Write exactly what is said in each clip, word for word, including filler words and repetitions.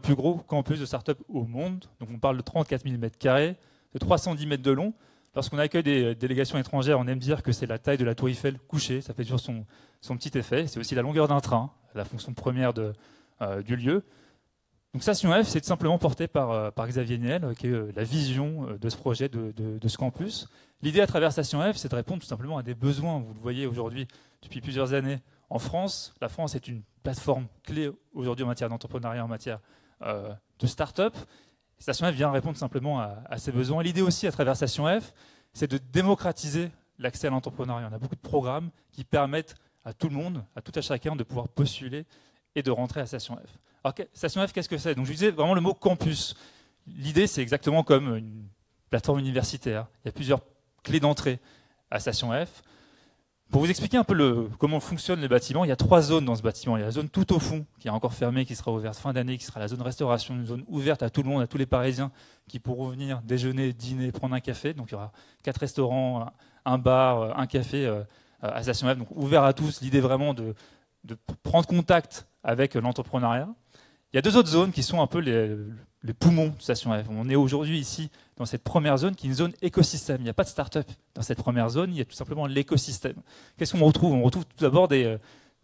plus gros campus de start-up au monde. Donc on parle de trente-quatre mille mètres carrés, de trois cent dix mètres de long. Lorsqu'on accueille des délégations étrangères, on aime dire que c'est la taille de la tour Eiffel couchée, ça fait toujours son, son petit effet. C'est aussi la longueur d'un train, la fonction première de, euh, du lieu. Donc Station F, c'est simplement porté par, par Xavier Niel, qui est la vision de ce projet, de, de, de ce campus. L'idée à travers Station F, c'est de répondre tout simplement à des besoins. Vous le voyez aujourd'hui depuis plusieurs années en France. La France est une plateforme clé aujourd'hui en matière d'entrepreneuriat, en matière euh, de start-up. Station F vient répondre simplement à, à ces besoins. L'idée aussi à travers Station F, c'est de démocratiser l'accès à l'entrepreneuriat. On a beaucoup de programmes qui permettent à tout le monde, à tout à chacun, de pouvoir postuler et de rentrer à Station F. Alors Station F, qu'est-ce que c'est? Donc je disais vraiment le mot campus. L'idée, c'est exactement comme une plateforme universitaire. Il y a plusieurs clés d'entrée à Station F. Pour vous expliquer un peu le, comment fonctionnent les bâtiments, il y a trois zones dans ce bâtiment. Il y a la zone tout au fond, qui est encore fermée, qui sera ouverte fin d'année, qui sera la zone restauration, une zone ouverte à tout le monde, à tous les Parisiens, qui pourront venir déjeuner, dîner, prendre un café. Donc il y aura quatre restaurants, un bar, un café à Station F, donc ouvert à tous. L'idée vraiment de, de prendre contact avec l'entrepreneuriat. Il y a deux autres zones qui sont un peu les, les poumons de Station F. On est aujourd'hui ici dans cette première zone qui est une zone écosystème. Il n'y a pas de start-up dans cette première zone, il y a tout simplement l'écosystème. Qu'est-ce qu'on retrouve? On retrouve tout d'abord des,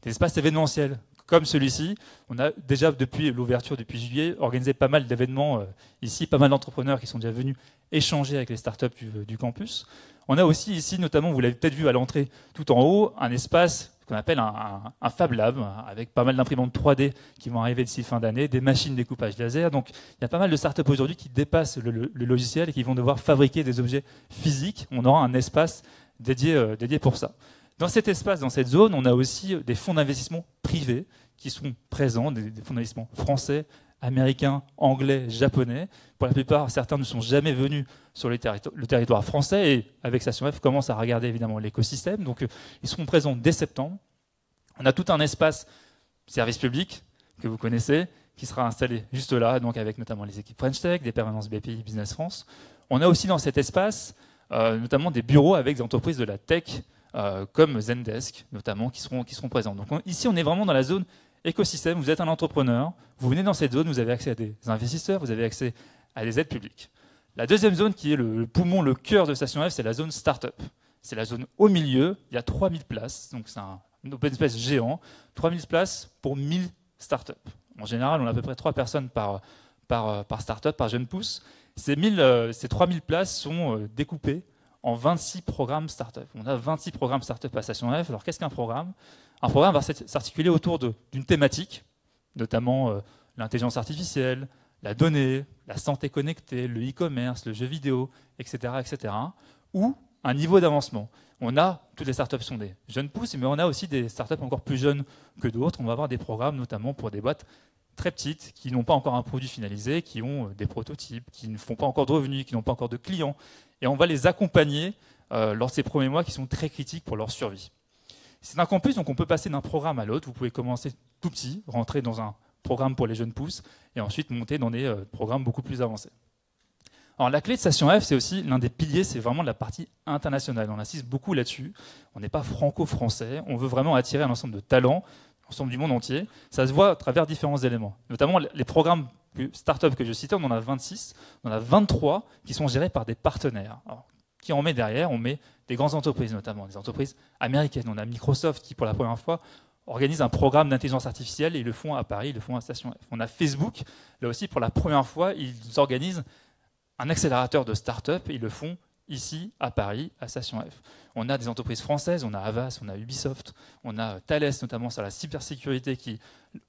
des espaces événementiels comme celui-ci. On a déjà, depuis l'ouverture, depuis juillet, organisé pas mal d'événements ici, pas mal d'entrepreneurs qui sont déjà venus échanger avec les start-up du, du campus. On a aussi ici, notamment, vous l'avez peut-être vu à l'entrée tout en haut, un espace qu'on appelle un, un, un Fab Lab, avec pas mal d'imprimantes trois D qui vont arriver d'ici fin d'année, des machines découpage laser. Donc il y a pas mal de startups aujourd'hui qui dépassent le, le, le logiciel et qui vont devoir fabriquer des objets physiques. On aura un espace dédié, euh, dédié pour ça. Dans cet espace, dans cette zone, on a aussi des fonds d'investissement privés qui sont présents, des, des fonds d'investissement français, américains, anglais, japonais. Pour la plupart, certains ne sont jamais venus sur le, territo le territoire français et avec Station F commencent à regarder évidemment l'écosystème. Donc euh, ils seront présents dès septembre. On a tout un espace service public que vous connaissez qui sera installé juste là, donc avec notamment les équipes French Tech, des permanences B P I, Business France. On a aussi dans cet espace euh, notamment des bureaux avec des entreprises de la tech euh, comme Zendesk notamment qui seront, qui seront présentes. Donc on, ici on est vraiment dans la zone écosystème, vous êtes un entrepreneur, vous venez dans cette zone, vous avez accès à des investisseurs, vous avez accès à des aides publiques. La deuxième zone qui est le poumon, le cœur de Station F, c'est la zone start-up. C'est la zone au milieu, il y a trois mille places, donc c'est un open space géant, trois mille places pour mille start-up. En général, on a à peu près trois personnes par, par, par start-up, par jeune pousse. Ces, ces trois mille places sont découpées en vingt-six programmes start-up. On a vingt-six programmes start-up à Station F. Alors qu'est-ce qu'un programme? Un programme va s'articuler autour d'une thématique, notamment euh, l'intelligence artificielle, la donnée, la santé connectée, le e-commerce, le jeu vidéo, et cetera, et cetera, ou un niveau d'avancement. On a, toutes les startups sont des jeunes pousses, mais on a aussi des startups encore plus jeunes que d'autres. On va avoir des programmes, notamment pour des boîtes très petites, qui n'ont pas encore un produit finalisé, qui ont des prototypes, qui ne font pas encore de revenus, qui n'ont pas encore de clients. Et on va les accompagner euh, lors de ces premiers mois qui sont très critiques pour leur survie. C'est un campus, donc on peut passer d'un programme à l'autre. Vous pouvez commencer tout petit, rentrer dans un programme pour les jeunes pousses et ensuite monter dans des euh, programmes beaucoup plus avancés. Alors la clé de Station F, c'est aussi l'un des piliers, c'est vraiment la partie internationale. On insiste beaucoup là-dessus. On n'est pas franco-français. On veut vraiment attirer un ensemble de talents, l'ensemble du monde entier. Ça se voit à travers différents éléments. Notamment les programmes start-up que je citais, on en a vingt-six. On en a vingt-trois qui sont gérés par des partenaires. Alors, qui en met derrière, on met des grandes entreprises, notamment des entreprises américaines. On a Microsoft qui, pour la première fois, organise un programme d'intelligence artificielle et ils le font à Paris, ils le font à Station F. On a Facebook, là aussi, pour la première fois, ils organisent un accélérateur de start-up, ils le font ici, à Paris, à Station F. On a des entreprises françaises, on a Havas, on a Ubisoft, on a Thales, notamment sur la cybersécurité, qui,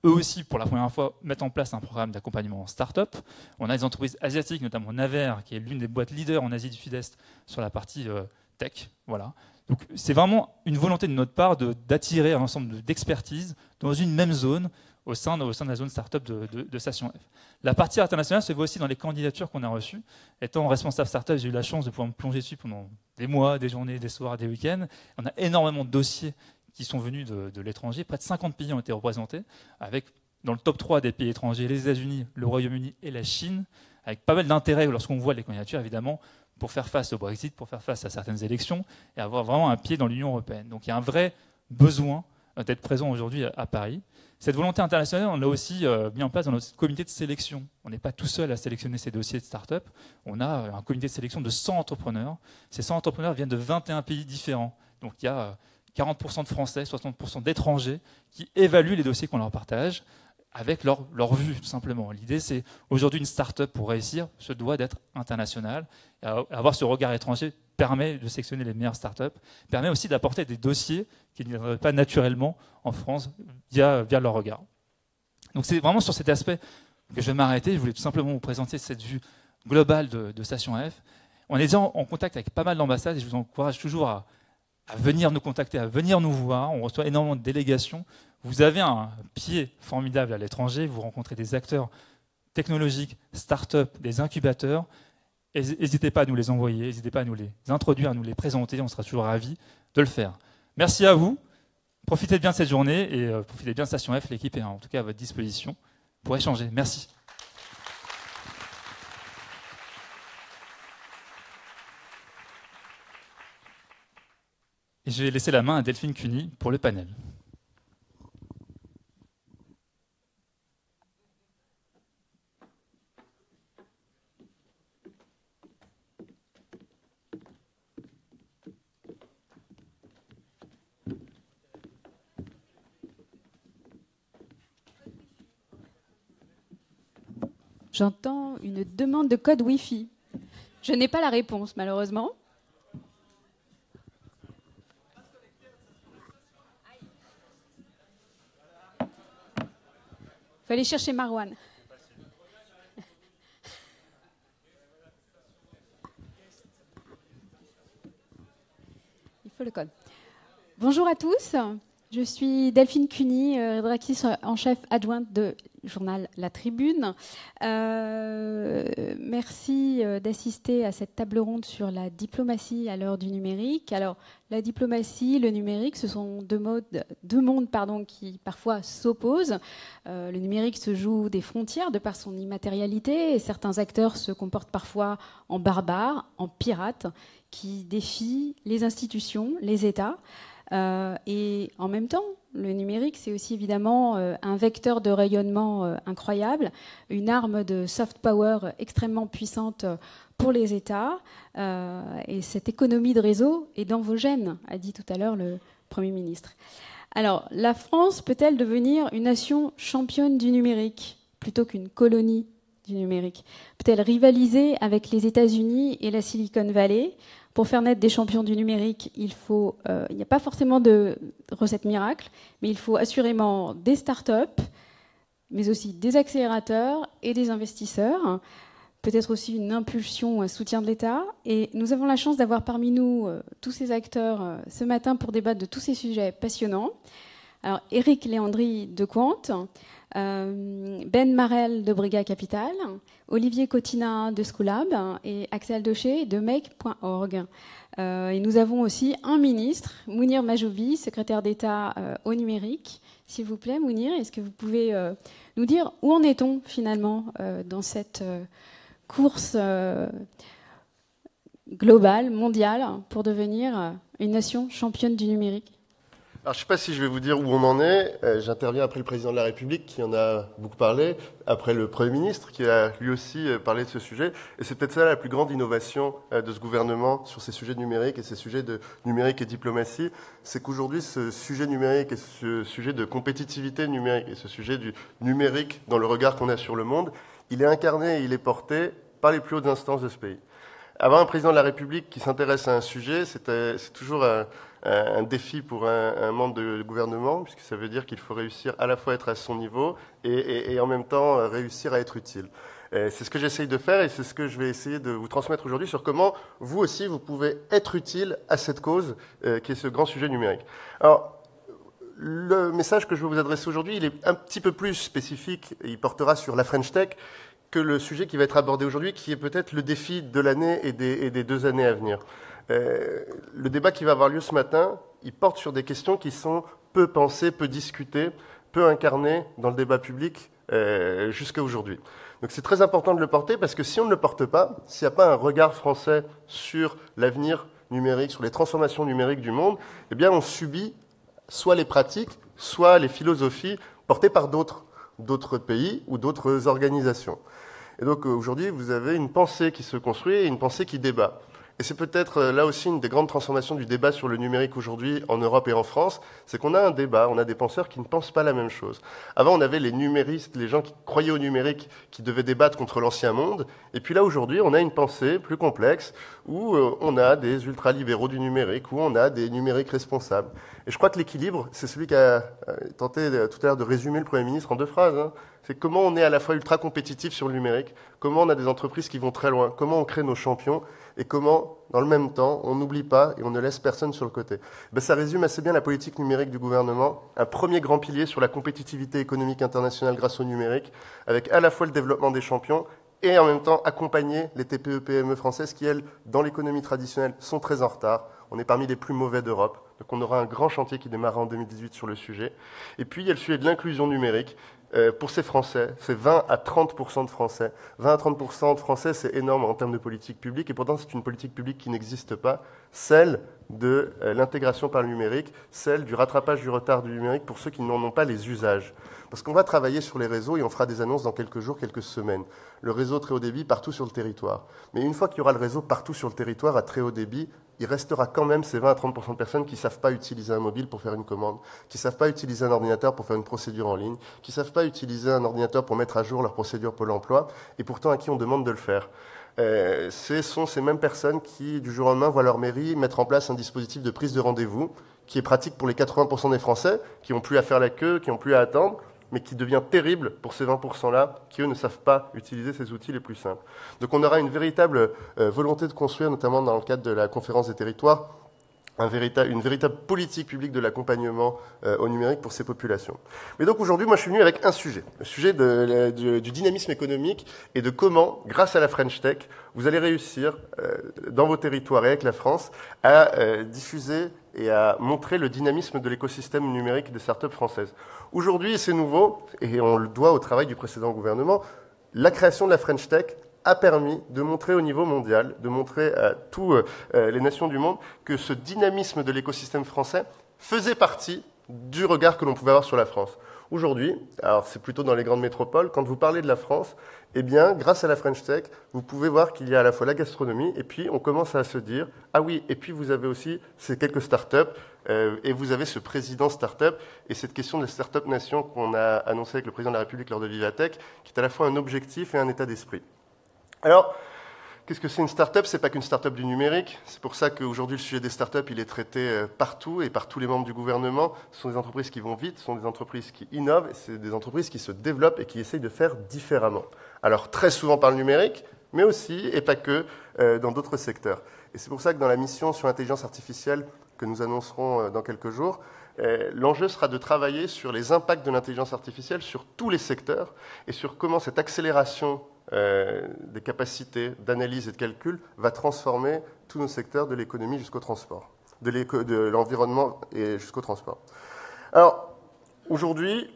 eux aussi, pour la première fois, mettent en place un programme d'accompagnement en start-up. On a des entreprises asiatiques, notamment Naver, qui est l'une des boîtes leaders en Asie du Sud-Est sur la partie euh, tech. Voilà. Donc, c'est vraiment une volonté de notre part d'attirer un ensemble d'expertises dans une même zone, au sein de, au sein de la zone start-up de, de, de Station F. La partie internationale se voit aussi dans les candidatures qu'on a reçues. Étant responsable start-up, j'ai eu la chance de pouvoir me plonger dessus pendant des mois, des journées, des soirs, des week-ends. On a énormément de dossiers qui sont venus de, de l'étranger. Près de cinquante pays ont été représentés, avec dans le top trois des pays étrangers, les États-Unis, le Royaume-Uni et la Chine, avec pas mal d'intérêt lorsqu'on voit les candidatures, évidemment, pour faire face au Brexit, pour faire face à certaines élections et avoir vraiment un pied dans l'Union européenne. Donc il y a un vrai besoin d'être présent aujourd'hui à, à Paris. Cette volonté internationale, on l'a aussi euh, mis en place dans notre comité de sélection. On n'est pas tout seul à sélectionner ces dossiers de start-up. On a un comité de sélection de cent entrepreneurs. Ces cent entrepreneurs viennent de vingt et un pays différents. Donc il y a euh, quarante pour cent de Français, soixante pour cent d'étrangers qui évaluent les dossiers qu'on leur partage avec leur, leur vue, tout simplement. L'idée, c'est aujourd'hui une start-up pour réussir se doit d'être internationale. Et avoir ce regard étranger permet de sélectionner les meilleures start-up, permet aussi d'apporter des dossiers qui ne viendraient pas naturellement en France via, via leur regard. Donc c'est vraiment sur cet aspect que je vais m'arrêter. Je voulais tout simplement vous présenter cette vue globale de, de Station F. On est déjà en, en contact avec pas mal d'ambassades et je vous encourage toujours à à venir nous contacter, à venir nous voir. On reçoit énormément de délégations. Vous avez un pied formidable à l'étranger. Vous rencontrez des acteurs technologiques, start-up, des incubateurs. N'hésitez pas à nous les envoyer, n'hésitez pas à nous les introduire, à nous les présenter. On sera toujours ravis de le faire. Merci à vous. Profitez bien de cette journée et profitez bien de Station F. L'équipe est en tout cas à votre disposition pour échanger. Merci. Et je vais laisser la main à Delphine Cuny pour le panel. J'entends une demande de code Wi-Fi. Je n'ai pas la réponse, malheureusement. Il faut aller chercher Marwan. Il faut le code. Bonjour à tous. Je suis Delphine Cuny, rédactrice en chef adjointe de journal La Tribune. Euh, merci d'assister à cette table ronde sur la diplomatie à l'heure du numérique. Alors, la diplomatie, le numérique, ce sont deux, modes, deux mondes pardon, qui parfois s'opposent. Euh, le numérique se joue des frontières de par son immatérialité et certains acteurs se comportent parfois en barbares, en pirates, qui défient les institutions, les États. Euh, et en même temps, le numérique, c'est aussi évidemment euh, un vecteur de rayonnement euh, incroyable, une arme de soft power extrêmement puissante euh, pour les États. Euh, et cette économie de réseau est dans vos gènes, a dit tout à l'heure le Premier ministre. Alors, la France peut-elle devenir une nation championne du numérique plutôt qu'une colonie du numérique? Peut-elle rivaliser avec les États-Unis et la Silicon Valley? Pour faire naître des champions du numérique, il faut, euh, il n'y a pas forcément de recette miracle, mais il faut assurément des start-up, mais aussi des accélérateurs et des investisseurs, peut-être aussi une impulsion, un soutien de l'État. Et nous avons la chance d'avoir parmi nous euh, tous ces acteurs euh, ce matin pour débattre de tous ces sujets passionnants. Alors, Eric Léandri de Qwant, euh, Ben Marrel de Breega Capital, Olivier Cotina de Schoolab et Axel Dauchez de Make point org. Euh, et nous avons aussi un ministre, Mounir Mahjoubi, secrétaire d'État euh, au numérique. S'il vous plaît, Mounir, est-ce que vous pouvez euh, nous dire où en est-on finalement euh, dans cette euh, course euh, globale, mondiale, pour devenir euh, une nation championne du numérique? Alors, je ne sais pas si je vais vous dire où on en est. Euh, J'interviens après le président de la République qui en a beaucoup parlé, après le Premier ministre qui a lui aussi euh, parlé de ce sujet. Et c'est peut-être ça la plus grande innovation euh, de ce gouvernement sur ces sujets numériques et ces sujets de numérique et diplomatie. C'est qu'aujourd'hui, ce sujet numérique et ce sujet de compétitivité numérique et ce sujet du numérique dans le regard qu'on a sur le monde, il est incarné et il est porté par les plus hautes instances de ce pays. Avoir un président de la République qui s'intéresse à un sujet, c'est euh, toujours un... Euh, un défi pour un, un membre de gouvernement, puisque ça veut dire qu'il faut réussir à la fois à être à son niveau et, et, et en même temps réussir à être utile. C'est ce que j'essaye de faire et c'est ce que je vais essayer de vous transmettre aujourd'hui sur comment vous aussi vous pouvez être utile à cette cause euh, qui est ce grand sujet numérique. Alors, le message que je veux vous adresser aujourd'hui, il est un petit peu plus spécifique, et il portera sur la French Tech, que le sujet qui va être abordé aujourd'hui, qui est peut-être le défi de l'année et, et des deux années à venir. Euh, le débat qui va avoir lieu ce matin, il porte sur des questions qui sont peu pensées, peu discutées, peu incarnées dans le débat public euh, jusqu'à aujourd'hui. Donc c'est très important de le porter parce que si on ne le porte pas, s'il n'y a pas un regard français sur l'avenir numérique, sur les transformations numériques du monde, eh bien on subit soit les pratiques, soit les philosophies portée par d'autres, d'autres pays ou d'autres organisations. Et donc aujourd'hui, vous avez une pensée qui se construit et une pensée qui débat. Et c'est peut-être là aussi une des grandes transformations du débat sur le numérique aujourd'hui en Europe et en France, c'est qu'on a un débat, on a des penseurs qui ne pensent pas la même chose. Avant, on avait les numéristes, les gens qui croyaient au numérique, qui devaient débattre contre l'ancien monde. Et puis là, aujourd'hui, on a une pensée plus complexe où on a des ultralibéraux du numérique, où on a des numériques responsables. Et je crois que l'équilibre, c'est celui qu'a tenté tout à l'heure de résumer le Premier ministre en deux phrases, hein. C'est comment on est à la fois ultra compétitif sur le numérique, comment on a des entreprises qui vont très loin, comment on crée nos champions et comment, dans le même temps, on n'oublie pas et on ne laisse personne sur le côté. Ben, ça résume assez bien la politique numérique du gouvernement, un premier grand pilier sur la compétitivité économique internationale grâce au numérique, avec à la fois le développement des champions et en même temps accompagner les T P E P M E françaises qui, elles, dans l'économie traditionnelle, sont très en retard. On est parmi les plus mauvais d'Europe. Donc on aura un grand chantier qui démarrera en deux mille dix-huit sur le sujet. Et puis il y a le sujet de l'inclusion numérique. Euh, pour ces Français, c'est vingt à trente pour cent de Français. vingt à trente pour cent de Français, c'est énorme en termes de politique publique. Et pourtant, c'est une politique publique qui n'existe pas. Celle de euh, l'intégration par le numérique, celle du rattrapage du retard du numérique pour ceux qui n'en ont pas les usages. Parce qu'on va travailler sur les réseaux et on fera des annonces dans quelques jours, quelques semaines. Le réseau très haut débit partout sur le territoire. Mais une fois qu'il y aura le réseau partout sur le territoire à très haut débit, il restera quand même ces vingt à trente pour cent de personnes qui ne savent pas utiliser un mobile pour faire une commande, qui ne savent pas utiliser un ordinateur pour faire une procédure en ligne, qui ne savent pas utiliser un ordinateur pour mettre à jour leur procédure Pôle emploi, et pourtant à qui on demande de le faire. Euh, ce sont ces mêmes personnes qui, du jour au lendemain, voient leur mairie mettre en place un dispositif de prise de rendez-vous qui est pratique pour les quatre-vingts pour cent des Français, qui n'ont plus à faire la queue, qui n'ont plus à attendre, mais qui devient terrible pour ces vingt pour cent-là qui, eux, ne savent pas utiliser ces outils les plus simples. Donc on aura une véritable euh, volonté de construire, notamment dans le cadre de la conférence des territoires, un véritable, une véritable politique publique de l'accompagnement euh, au numérique pour ces populations. Mais donc aujourd'hui, moi, je suis venu avec un sujet, le sujet de, euh, du, du dynamisme économique et de comment, grâce à la French Tech, vous allez réussir, euh, dans vos territoires et avec la France, à euh, diffuser et à montrer le dynamisme de l'écosystème numérique des startups françaises. Aujourd'hui, c'est nouveau, et on le doit au travail du précédent gouvernement, la création de la French Tech a permis de montrer au niveau mondial, de montrer à toutes les nations du monde que ce dynamisme de l'écosystème français faisait partie du regard que l'on pouvait avoir sur la France. Aujourd'hui, alors c'est plutôt dans les grandes métropoles, quand vous parlez de la France, eh bien, grâce à la French Tech, vous pouvez voir qu'il y a à la fois la gastronomie, et puis on commence à se dire, ah oui, et puis vous avez aussi ces quelques startups, euh, et vous avez ce président startup, et cette question de la startup nation qu'on a annoncée avec le président de la République lors de Vivatech, qui est à la fois un objectif et un état d'esprit. Alors, qu'est-ce que c'est une start-up? C'est pas qu'une start-up du numérique. C'est pour ça qu'aujourd'hui, le sujet des start-up, il est traité partout et par tous les membres du gouvernement. Ce sont des entreprises qui vont vite, ce sont des entreprises qui innovent, c'est des entreprises qui se développent et qui essayent de faire différemment. Alors, très souvent par le numérique, mais aussi, et pas que, euh, dans d'autres secteurs. Et c'est pour ça que dans la mission sur l'intelligence artificielle que nous annoncerons dans quelques jours, l'enjeu sera de travailler sur les impacts de l'intelligence artificielle sur tous les secteurs et sur comment cette accélération Euh, des capacités d'analyse et de calcul va transformer tous nos secteurs de l'économie jusqu'au transport, de l'éco, de l'environnement et jusqu'au transport. Alors, aujourd'hui,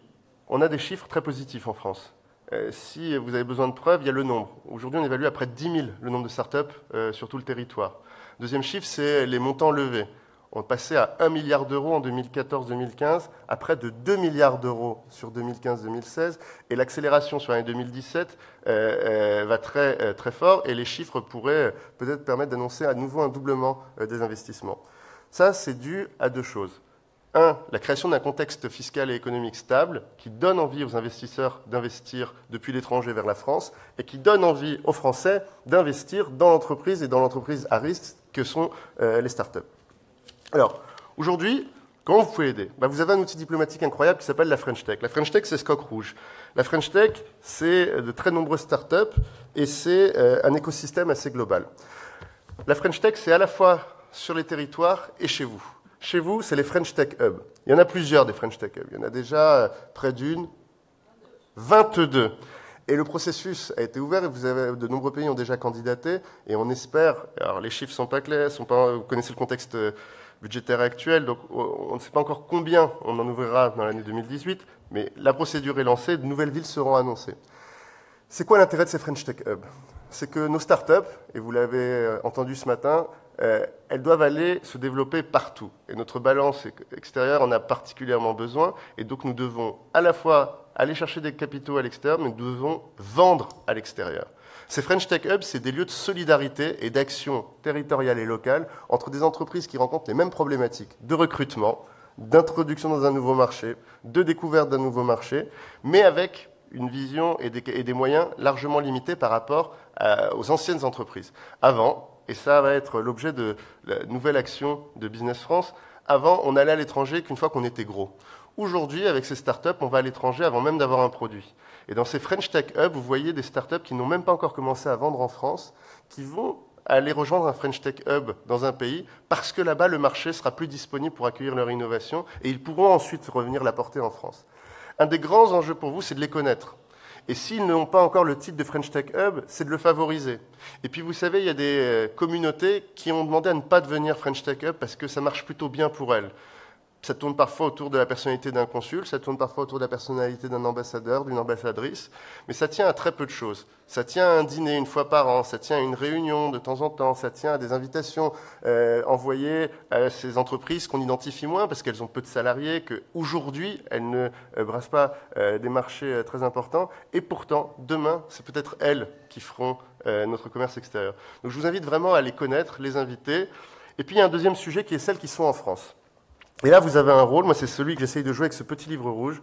on a des chiffres très positifs en France. Euh, si vous avez besoin de preuves, il y a le nombre. Aujourd'hui, on évalue à près de dix mille le nombre de startups euh, sur tout le territoire. Deuxième chiffre, c'est les montants levés. On passait à un milliard d'euros en deux mille quatorze deux mille quinze, à près de deux milliards d'euros sur deux mille quinze deux mille seize. Et l'accélération sur l'année deux mille dix-sept euh, euh, va très, euh, très fort. Et les chiffres pourraient peut-être permettre d'annoncer à nouveau un doublement euh, des investissements. Ça, c'est dû à deux choses. Un, la création d'un contexte fiscal et économique stable qui donne envie aux investisseurs d'investir depuis l'étranger vers la France et qui donne envie aux Français d'investir dans l'entreprise et dans l'entreprise à risque que sont euh, les startups. Alors, aujourd'hui, comment vous pouvez aider? Ben, vous avez un outil diplomatique incroyable qui s'appelle la French Tech. La French Tech, c'est ce coq rouge. La French Tech, c'est de très nombreuses startups et c'est euh, un écosystème assez global. La French Tech, c'est à la fois sur les territoires et chez vous. Chez vous, c'est les French Tech Hubs. Il y en a plusieurs des French Tech Hubs. Il y en a déjà près d'une, vingt-deux. Et le processus a été ouvert et vous avez, de nombreux pays ont déjà candidaté et on espère, alors les chiffres ne sont pas clairs, sont pas, vous connaissez le contexte budgétaire actuel, donc on ne sait pas encore combien on en ouvrira dans l'année deux mille dix-huit, mais la procédure est lancée, de nouvelles villes seront annoncées. C'est quoi l'intérêt de ces French Tech Hubs? C'est que nos startups, et vous l'avez entendu ce matin, euh, elles doivent aller se développer partout. Et notre balance extérieure en a particulièrement besoin. Et donc nous devons à la fois aller chercher des capitaux à l'extérieur, mais nous devons vendre à l'extérieur. Ces French Tech Hubs, c'est des lieux de solidarité et d'action territoriale et locale entre des entreprises qui rencontrent les mêmes problématiques de recrutement, d'introduction dans un nouveau marché, de découverte d'un nouveau marché, mais avec une vision et des, et des moyens largement limités par rapport à, aux anciennes entreprises. Avant, et ça va être l'objet de la nouvelle action de Business France, avant, on allait à l'étranger qu'une fois qu'on était gros. Aujourd'hui, avec ces startups, on va à l'étranger avant même d'avoir un produit. Et dans ces French Tech Hubs, vous voyez des startups qui n'ont même pas encore commencé à vendre en France, qui vont aller rejoindre un French Tech Hub dans un pays, parce que là-bas, le marché sera plus disponible pour accueillir leur innovation, et ils pourront ensuite revenir la porter en France. Un des grands enjeux pour vous, c'est de les connaître. Et s'ils n'ont pas encore le titre de French Tech Hub, c'est de le favoriser. Et puis, vous savez, il y a des communautés qui ont demandé à ne pas devenir French Tech Hub, parce que ça marche plutôt bien pour elles. Ça tourne parfois autour de la personnalité d'un consul, ça tourne parfois autour de la personnalité d'un ambassadeur, d'une ambassadrice, mais ça tient à très peu de choses. Ça tient à un dîner une fois par an, ça tient à une réunion de temps en temps, ça tient à des invitations euh, envoyées à ces entreprises qu'on identifie moins parce qu'elles ont peu de salariés, qu'aujourd'hui elles ne euh, brassent pas euh, des marchés euh, très importants, et pourtant, demain, c'est peut-être elles qui feront euh, notre commerce extérieur. Donc je vous invite vraiment à les connaître, les inviter. Et puis il y a un deuxième sujet qui est celles qui sont en France. Et là, vous avez un rôle, moi c'est celui que j'essaye de jouer avec ce petit livre rouge.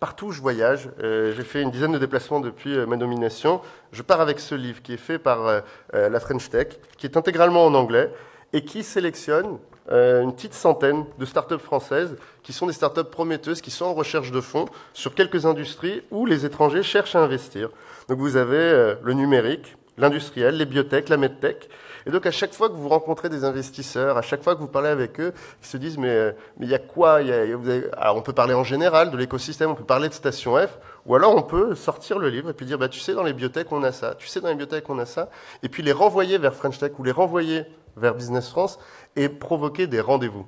Partout où je voyage, euh, j'ai fait une dizaine de déplacements depuis euh, ma nomination, je pars avec ce livre qui est fait par euh, la French Tech, qui est intégralement en anglais, et qui sélectionne euh, une petite centaine de startups françaises, qui sont des startups prometteuses, qui sont en recherche de fonds, sur quelques industries où les étrangers cherchent à investir. Donc vous avez euh, le numérique, l'industriel, les biotech, la medtech. Et donc, à chaque fois que vous rencontrez des investisseurs, à chaque fois que vous parlez avec eux, ils se disent, mais il y a quoi y a, y a, vous avez... Alors, on peut parler en général de l'écosystème, on peut parler de Station F, ou alors on peut sortir le livre et puis dire, bah, tu sais, dans les biotech, on a ça, tu sais, dans les biotech, on a ça, et puis les renvoyer vers French Tech ou les renvoyer vers Business France et provoquer des rendez-vous.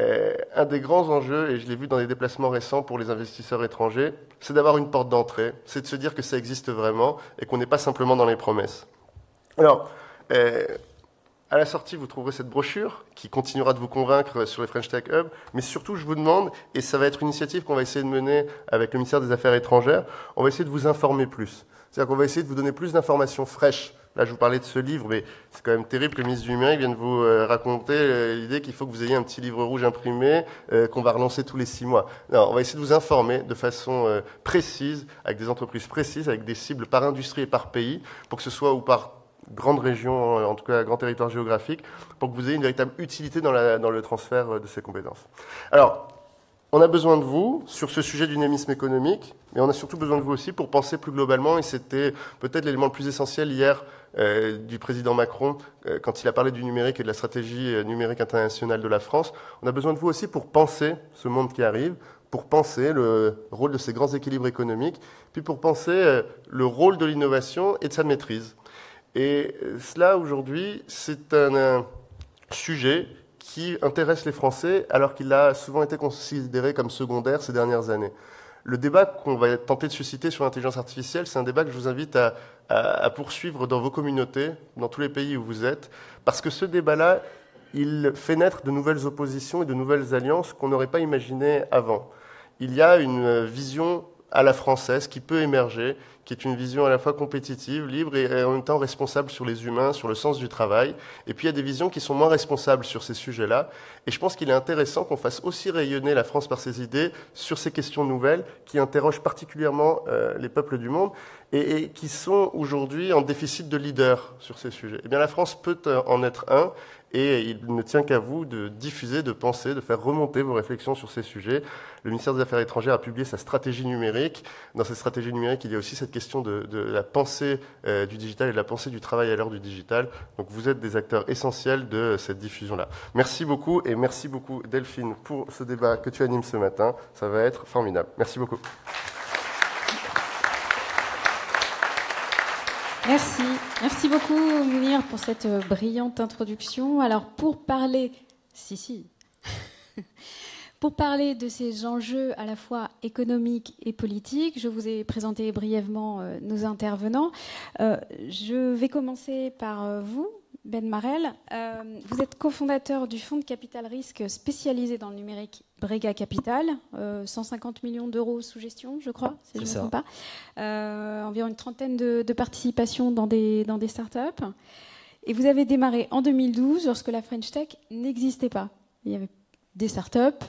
Euh, un des grands enjeux, et je l'ai vu dans des déplacements récents pour les investisseurs étrangers, c'est d'avoir une porte d'entrée, c'est de se dire que ça existe vraiment et qu'on n'est pas simplement dans les promesses. Alors, Euh, à la sortie, vous trouverez cette brochure qui continuera de vous convaincre sur les French Tech Hub. Mais surtout, je vous demande, et ça va être une initiative qu'on va essayer de mener avec le ministère des Affaires étrangères, on va essayer de vous informer plus. C'est-à-dire qu'on va essayer de vous donner plus d'informations fraîches. Là, je vous parlais de ce livre, mais c'est quand même terrible que le ministre du Numérique vienne vous raconter l'idée qu'il faut que vous ayez un petit livre rouge imprimé qu'on va relancer tous les six mois. Non, on va essayer de vous informer de façon précise, avec des entreprises précises, avec des cibles par industrie et par pays, pour que ce soit ou par grande région, en tout cas grand territoire géographique, pour que vous ayez une véritable utilité dans, la, dans le transfert de ces compétences. Alors, on a besoin de vous sur ce sujet du dynamisme économique, mais on a surtout besoin de vous aussi pour penser plus globalement, et c'était peut-être l'élément le plus essentiel hier euh, du président Macron, euh, quand il a parlé du numérique et de la stratégie numérique internationale de la France. On a besoin de vous aussi pour penser ce monde qui arrive, pour penser le rôle de ces grands équilibres économiques, puis pour penser euh, le rôle de l'innovation et de sa maîtrise. Et cela, aujourd'hui, c'est un, un sujet qui intéresse les Français, alors qu'il a souvent été considéré comme secondaire ces dernières années. Le débat qu'on va tenter de susciter sur l'intelligence artificielle, c'est un débat que je vous invite à, à, à poursuivre dans vos communautés, dans tous les pays où vous êtes, parce que ce débat-là, il fait naître de nouvelles oppositions et de nouvelles alliances qu'on n'aurait pas imaginées avant. Il y a une vision à la française qui peut émerger, qui est une vision à la fois compétitive, libre et en même temps responsable sur les humains, sur le sens du travail. Et puis il y a des visions qui sont moins responsables sur ces sujets-là. Et je pense qu'il est intéressant qu'on fasse aussi rayonner la France par ses idées sur ces questions nouvelles qui interrogent particulièrement euh, les peuples du monde et, et qui sont aujourd'hui en déficit de leaders sur ces sujets. Eh bien la France peut en être un et il ne tient qu'à vous de diffuser, de penser, de faire remonter vos réflexions sur ces sujets. Le ministère des Affaires étrangères a publié sa stratégie numérique. Dans cette stratégie numérique, il y a aussi cette question De, de la pensée euh, du digital et de la pensée du travail à l'heure du digital. Donc vous êtes des acteurs essentiels de euh, cette diffusion-là. Merci beaucoup et merci beaucoup Delphine pour ce débat que tu animes ce matin. Ça va être formidable. Merci beaucoup. Merci. Merci beaucoup Mounir pour cette brillante introduction. Alors pour parler... Si, si. Pour parler de ces enjeux à la fois économiques et politiques, je vous ai présenté brièvement nos intervenants. Je vais commencer par vous, Ben Marrel. Euh, vous êtes cofondateur du fonds de capital risque spécialisé dans le numérique Breega Capital, euh, cent cinquante millions d'euros sous gestion, je crois, si je ne me trompe pas. Euh, environ une trentaine de, de participations dans des, dans des startups. Et vous avez démarré en deux mille douze, lorsque la French Tech n'existait pas. Il y avait des startups,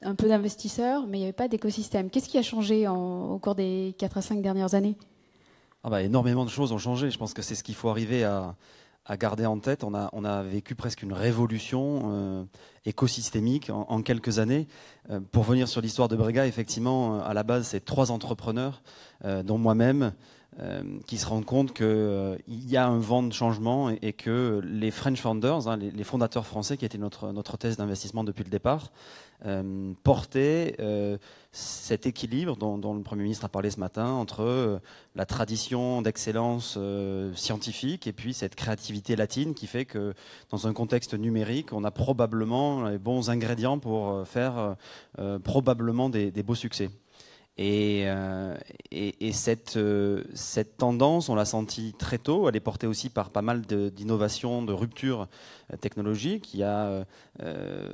un peu d'investisseurs, mais il n'y avait pas d'écosystème. Qu'est-ce qui a changé en, au cours des quatre à cinq dernières années ? Ah bah, énormément de choses ont changé. Je pense que c'est ce qu'il faut arriver à, à garder en tête. On a, on a vécu presque une révolution euh, écosystémique en, en quelques années. Euh, pour venir sur l'histoire de Breega, effectivement, à la base, c'est trois entrepreneurs, euh, dont moi-même, Euh, qui se rendent compte qu'il euh, y a un vent de changement et, et que les French Founders, hein, les, les fondateurs français qui étaient notre, notre thèse d'investissement depuis le départ, euh, portaient euh, cet équilibre dont, dont le Premier ministre a parlé ce matin entre euh, la tradition d'excellence euh, scientifique et puis cette créativité latine qui fait que dans un contexte numérique, on a probablement les bons ingrédients pour faire euh, probablement des, des beaux succès. Et, euh, et, et cette, euh, cette tendance, on l'a sentie très tôt. Elle est portée aussi par pas mal d'innovations, de, de ruptures euh, technologiques. Il y a euh,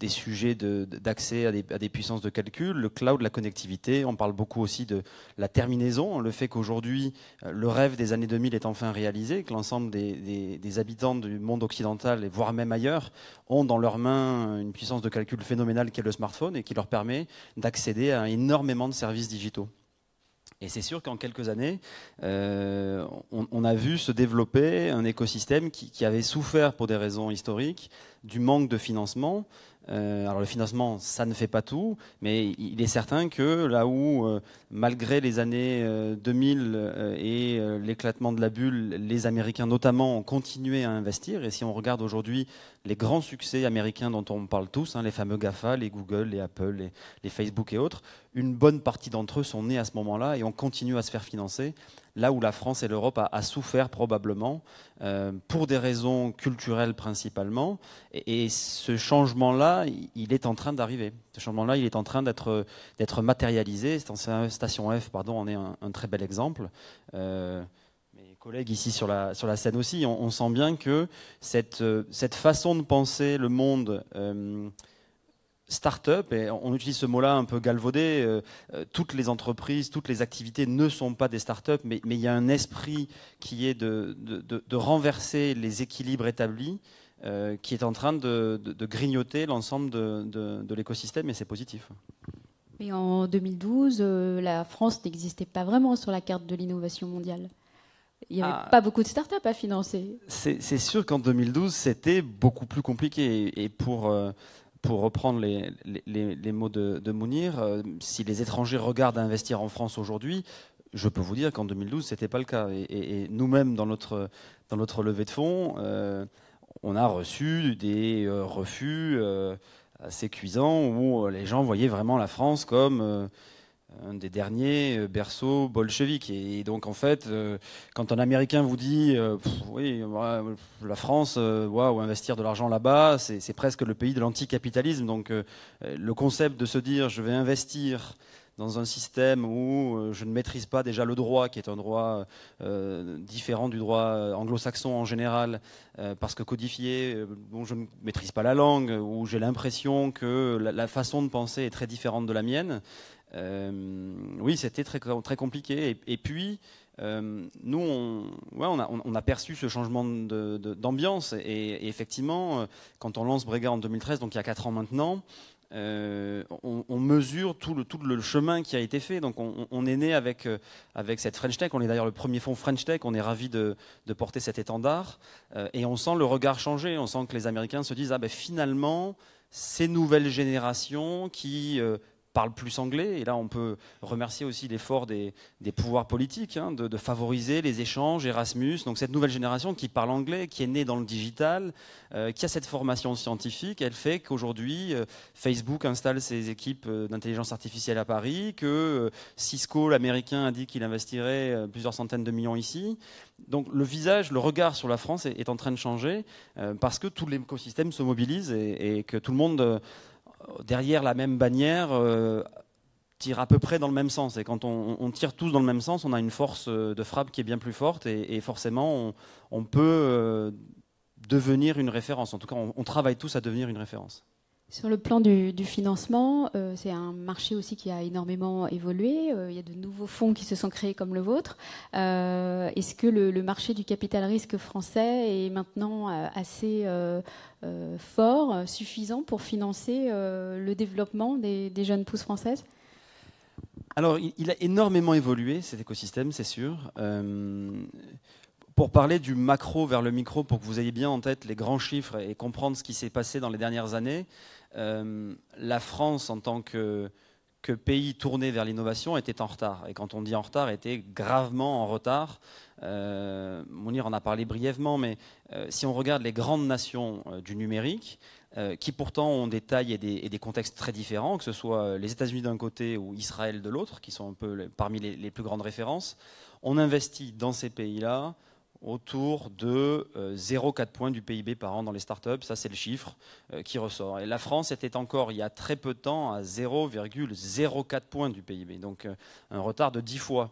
des sujets d'accès de, à, à des puissances de calcul, le cloud, la connectivité. On parle beaucoup aussi de la terminaison, le fait qu'aujourd'hui, le rêve des années deux mille est enfin réalisé, que l'ensemble des, des, des habitants du monde occidental, voire même ailleurs, ont dans leurs mains une puissance de calcul phénoménale qu'est le smartphone et qui leur permet d'accéder à énormément de services. services digitaux. Et c'est sûr qu'en quelques années, euh, on, on a vu se développer un écosystème qui, qui avait souffert pour des raisons historiques du manque de financement. Euh, alors le financement, ça ne fait pas tout, mais il est certain que là où, euh, malgré les années euh, deux mille euh, et euh, l'éclatement de la bulle, les Américains notamment ont continué à investir. Et si on regarde aujourd'hui les grands succès américains dont on parle tous, hein, les fameux GAFA, les Google, les Apple, les, les Facebook et autres, une bonne partie d'entre eux sont nés à ce moment-là et on continue à se faire financer. Là où la France et l'Europe a, a souffert probablement, euh, pour des raisons culturelles principalement. Et, et ce changement-là, il, il est en train d'arriver. Ce changement-là, il est en train d'être d'être matérialisé. Station F, pardon, en est un, un très bel exemple. Euh, mes collègues ici sur la, sur la scène aussi, on, on sent bien que cette, cette façon de penser le monde... Euh, start-up, et on utilise ce mot-là un peu galvaudé, euh, toutes les entreprises, toutes les activités ne sont pas des start-up, mais, mais il y a un esprit qui est de, de, de, de renverser les équilibres établis, euh, qui est en train de, de, de grignoter l'ensemble de, de, de l'écosystème, et c'est positif. Mais en deux mille douze, euh, la France n'existait pas vraiment sur la carte de l'innovation mondiale. Il n'y avait ah, pas beaucoup de start-up à financer. C'est sûr qu'en deux mille douze, c'était beaucoup plus compliqué, et, et pour... Euh, Pour reprendre les, les, les mots de, de Mounir, euh, si les étrangers regardent à investir en France aujourd'hui, je peux vous dire qu'en deux mille douze, ce n'était pas le cas. Et, et, et nous-mêmes, dans notre, dans notre levée de fonds, euh, on a reçu des euh, refus euh, assez cuisants où les gens voyaient vraiment la France comme... Euh, un des derniers berceaux bolcheviques. Et donc, en fait, euh, quand un Américain vous dit euh, pff, oui, ouais, la France, euh, wow, investir de l'argent là-bas, c'est presque le pays de l'anticapitalisme. Donc, euh, le concept de se dire je vais investir dans un système où euh, je ne maîtrise pas déjà le droit, qui est un droit euh, différent du droit anglo-saxon en général, euh, parce que codifié, euh, bon, je ne maîtrise pas la langue, où j'ai l'impression que la, la façon de penser est très différente de la mienne. Euh, oui, c'était très, très compliqué. Et, et puis, euh, nous, on, ouais, on, a, on a perçu ce changement d'ambiance. Et, et effectivement, quand on lance Breega en deux mille treize, donc il y a quatre ans maintenant, Euh, on, on mesure tout le, tout le chemin qui a été fait. Donc on, on est né avec, euh, avec cette French Tech. On est d'ailleurs le premier fonds French Tech. On est ravis de, de porter cet étendard. Euh, et on sent le regard changer. On sent que les Américains se disent ah ben, finalement, ces nouvelles générations qui... Euh, parle plus anglais, et là on peut remercier aussi l'effort des, des pouvoirs politiques, hein, de, de favoriser les échanges, Erasmus, donc cette nouvelle génération qui parle anglais, qui est née dans le digital, euh, qui a cette formation scientifique, elle fait qu'aujourd'hui euh, Facebook installe ses équipes euh, d'intelligence artificielle à Paris, que euh, Cisco, l'américain, a dit qu'il investirait euh, plusieurs centaines de millions ici. Donc le visage, le regard sur la France est, est en train de changer, euh, parce que tout l'écosystème se mobilise et, et que tout le monde... Euh, derrière la même bannière, euh, tire à peu près dans le même sens. Et quand on, on tire tous dans le même sens, on a une force de frappe qui est bien plus forte. Et, et forcément, on, on peut euh, devenir une référence. En tout cas, on, on travaille tous à devenir une référence. Sur le plan du, du financement, euh, c'est un marché aussi qui a énormément évolué. Euh, il y a de nouveaux fonds qui se sont créés comme le vôtre. Euh, est-ce que le, le marché du capital risque français est maintenant assez euh, euh, fort, suffisant pour financer euh, le développement des, des jeunes pousses françaises ? Alors, il, il a énormément évolué, cet écosystème, c'est sûr. Euh, Pour parler du macro vers le micro, pour que vous ayez bien en tête les grands chiffres et comprendre ce qui s'est passé dans les dernières années, euh, la France, en tant que, que pays tourné vers l'innovation, était en retard. Et quand on dit en retard, était gravement en retard. Euh, Mounir en a parlé brièvement, mais euh, si on regarde les grandes nations euh, du numérique, euh, qui pourtant ont des tailles et des, et des contextes très différents, que ce soit les États-Unis d'un côté ou Israël de l'autre, qui sont un peu les, parmi les, les plus grandes références, on investit dans ces pays-là autour de zéro virgule quatre points du P I B par an dans les startups. Ça, c'est le chiffre qui ressort. Et la France était encore, il y a très peu de temps, à zéro virgule zéro quatre points du P I B. Donc, un retard de dix fois.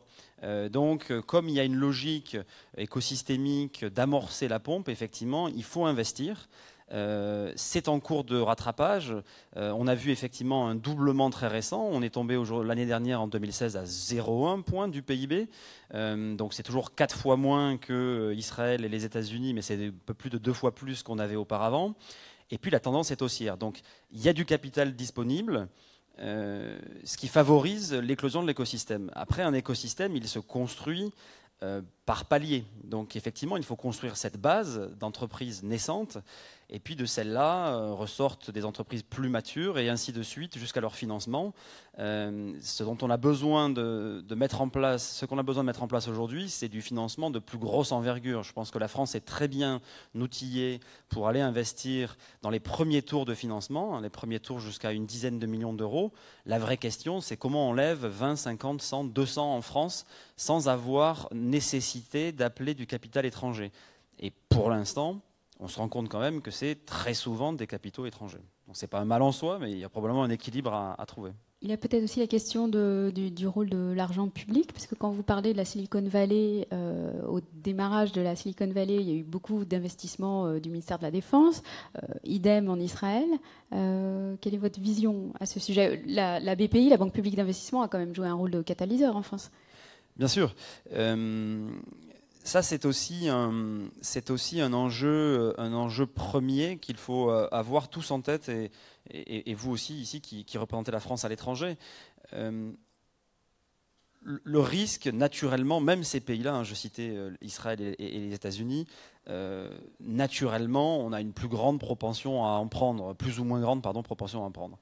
Donc, comme il y a une logique écosystémique d'amorcer la pompe, effectivement, il faut investir. Euh, c'est en cours de rattrapage. Euh, on a vu effectivement un doublement très récent. On est tombé l'année dernière, en deux mille seize, à zéro virgule un point du P I B. Euh, donc c'est toujours quatre fois moins qu'Israël et les États-Unis, mais c'est un peu plus de deux fois plus qu'on avait auparavant. Et puis la tendance est haussière. Donc il y a du capital disponible, euh, ce qui favorise l'éclosion de l'écosystème. Après, un écosystème, il se construit Euh, par palier. Donc effectivement, il faut construire cette base d'entreprises naissantes, et puis de celles-là euh, ressortent des entreprises plus matures, et ainsi de suite, jusqu'à leur financement. Euh, ce dont on a besoin de, de mettre en place, ce qu'on a besoin de mettre en place aujourd'hui, c'est du financement de plus grosse envergure. Je pense que la France est très bien outillée pour aller investir dans les premiers tours de financement, hein, les premiers tours jusqu'à une dizaine de millions d'euros. La vraie question, c'est comment on lève vingt, cinquante, cent, deux cents en France sans avoir nécessité d'appeler du capital étranger. Et pour l'instant, on se rend compte quand même que c'est très souvent des capitaux étrangers. Donc c'est pas un mal en soi, mais il y a probablement un équilibre à, à trouver. Il y a peut-être aussi la question de, du, du rôle de l'argent public, parce que quand vous parlez de la Silicon Valley, euh, au démarrage de la Silicon Valley, il y a eu beaucoup d'investissements euh, du ministère de la Défense, euh, idem en Israël. Euh, quelle est votre vision à ce sujet ? la, la B P I, la Banque publique d'investissement, a quand même joué un rôle de catalyseur en France. Bien sûr. Euh, ça, c'est aussi, un, c'est aussi un, enjeu, un enjeu premier qu'il faut avoir tous en tête, et, et, et vous aussi ici qui, qui représentez la France à l'étranger. Euh, le risque, naturellement, même ces pays-là, hein, je citais Israël et, et les États-Unis, euh, naturellement, on a une plus grande propension à en prendre, plus ou moins grande, pardon, propension à en prendre.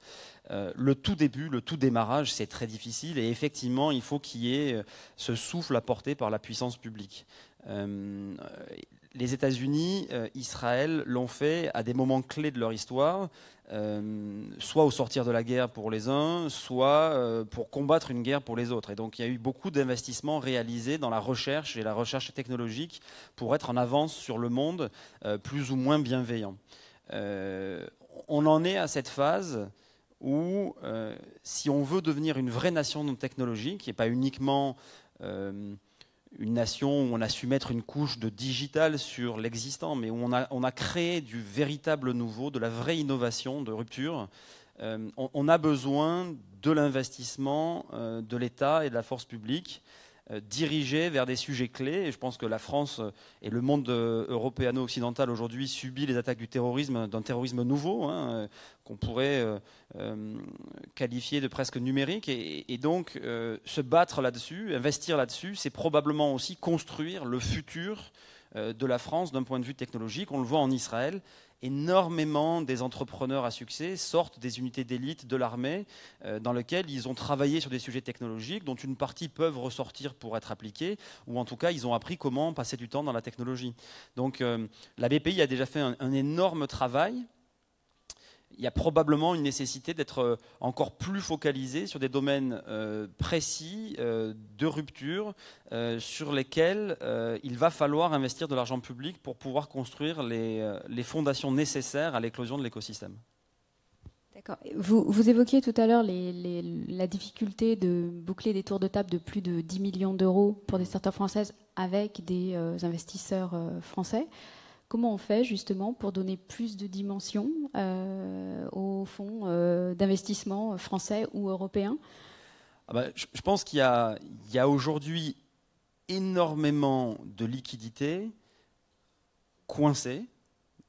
Euh, le tout début, le tout démarrage, c'est très difficile, et effectivement, il faut qu'il y ait ce souffle apporté par la puissance publique. Euh, les États-Unis, euh, Israël l'ont fait à des moments clés de leur histoire, euh, soit au sortir de la guerre pour les uns, soit euh, pour combattre une guerre pour les autres. Et donc il y a eu beaucoup d'investissements réalisés dans la recherche et la recherche technologique pour être en avance sur le monde, euh, plus ou moins bienveillant. Euh, on en est à cette phase où, euh, si on veut devenir une vraie nation technologique, et pas uniquement euh, une nation où on a su mettre une couche de digital sur l'existant, mais où on a, on a créé du véritable nouveau, de la vraie innovation de rupture, euh, on, on a besoin de l'investissement euh, de l'État et de la force publique, dirigé vers des sujets clés. Et je pense que la France et le monde européano-occidental aujourd'hui subit les attaques du terrorisme, d'un terrorisme nouveau, hein, qu'on pourrait euh, euh, qualifier de presque numérique. Et, et donc, euh, se battre là-dessus, investir là-dessus, c'est probablement aussi construire le futur euh, de la France d'un point de vue technologique. On le voit en Israël. Énormément des entrepreneurs à succès sortent des unités d'élite de l'armée euh, dans lesquelles ils ont travaillé sur des sujets technologiques dont une partie peuvent ressortir pour être appliqués, ou en tout cas ils ont appris comment passer du temps dans la technologie. Donc euh, la B P I a déjà fait un, un énorme travail. Il y a probablement une nécessité d'être encore plus focalisé sur des domaines euh, précis, euh, de rupture, euh, sur lesquels euh, il va falloir investir de l'argent public pour pouvoir construire les, les fondations nécessaires à l'éclosion de l'écosystème. D'accord. Vous, vous évoquiez tout à l'heure les, les, la difficulté de boucler des tours de table de plus de dix millions d'euros pour des startups françaises avec des euh, investisseurs euh, français. Comment on fait justement pour donner plus de dimension euh, aux fonds euh, d'investissement français ou européens? Ah bah, je, je pense qu'il y a, il y a aujourd'hui énormément de liquidités coincées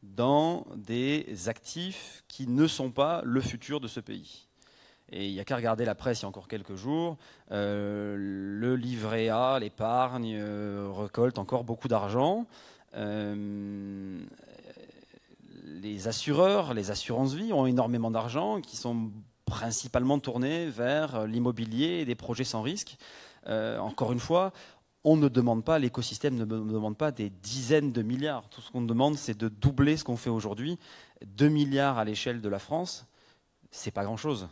dans des actifs qui ne sont pas le futur de ce pays. Et il n'y a qu'à regarder la presse il y a encore quelques jours, euh, le livret A, l'épargne, euh, récolte encore beaucoup d'argent. Euh, les assureurs, les assurances-vie ont énormément d'argent qui sont principalement tournés vers l'immobilier et des projets sans risque. Euh, encore une fois, on ne demande pas, l'écosystème ne demande pas des dizaines de milliards. Tout ce qu'on demande, c'est de doubler ce qu'on fait aujourd'hui. deux milliards à l'échelle de la France, c'est pas grand-chose.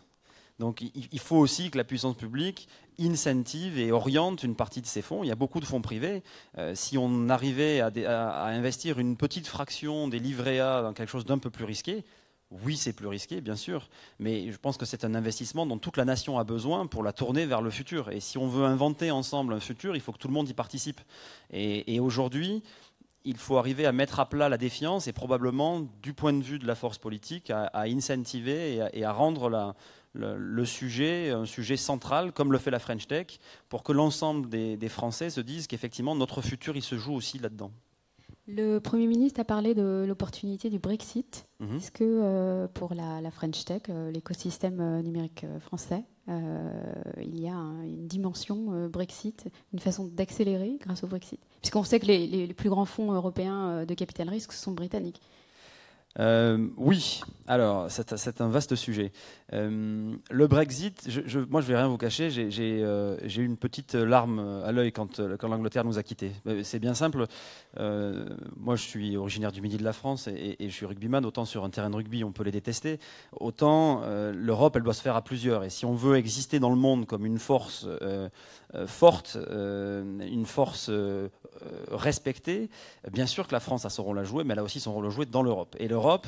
Donc il faut aussi que la puissance publique incentive et oriente une partie de ces fonds. Il y a beaucoup de fonds privés. Euh, si on arrivait à, dé, à, à investir une petite fraction des livrets A dans quelque chose d'un peu plus risqué, oui, c'est plus risqué, bien sûr, mais je pense que c'est un investissement dont toute la nation a besoin pour la tourner vers le futur. Et si on veut inventer ensemble un futur, il faut que tout le monde y participe. Et, et aujourd'hui, il faut arriver à mettre à plat la défiance et probablement, du point de vue de la force politique, à, à incentiver et à, et à rendre la... Le, le sujet, un sujet central, comme le fait la French Tech, pour que l'ensemble des, des Français se disent qu'effectivement, notre futur, il se joue aussi là-dedans. Le Premier ministre a parlé de l'opportunité du Brexit. Mmh. Est-ce que euh, pour la, la French Tech, euh, l'écosystème numérique français, euh, il y a un, une dimension euh, Brexit, une façon d'accélérer grâce au Brexit? Puisqu'on sait que les, les, les plus grands fonds européens de capital risque sont britanniques. Euh, oui, alors c'est, c'est un vaste sujet. Euh, le Brexit, je, je, moi je ne vais rien vous cacher, j'ai, j'ai, euh, j'ai eu une petite larme à l'œil quand, quand l'Angleterre nous a quittés. C'est bien simple, euh, moi je suis originaire du Midi de la France et, et, et je suis rugbyman, autant sur un terrain de rugby on peut les détester, autant euh, l'Europe elle doit se faire à plusieurs. Et si on veut exister dans le monde comme une force euh, forte, euh, une force euh, respectée, bien sûr que la France a son rôle à jouer, mais elle a aussi son rôle à jouer dans l'Europe. Et l'Europe,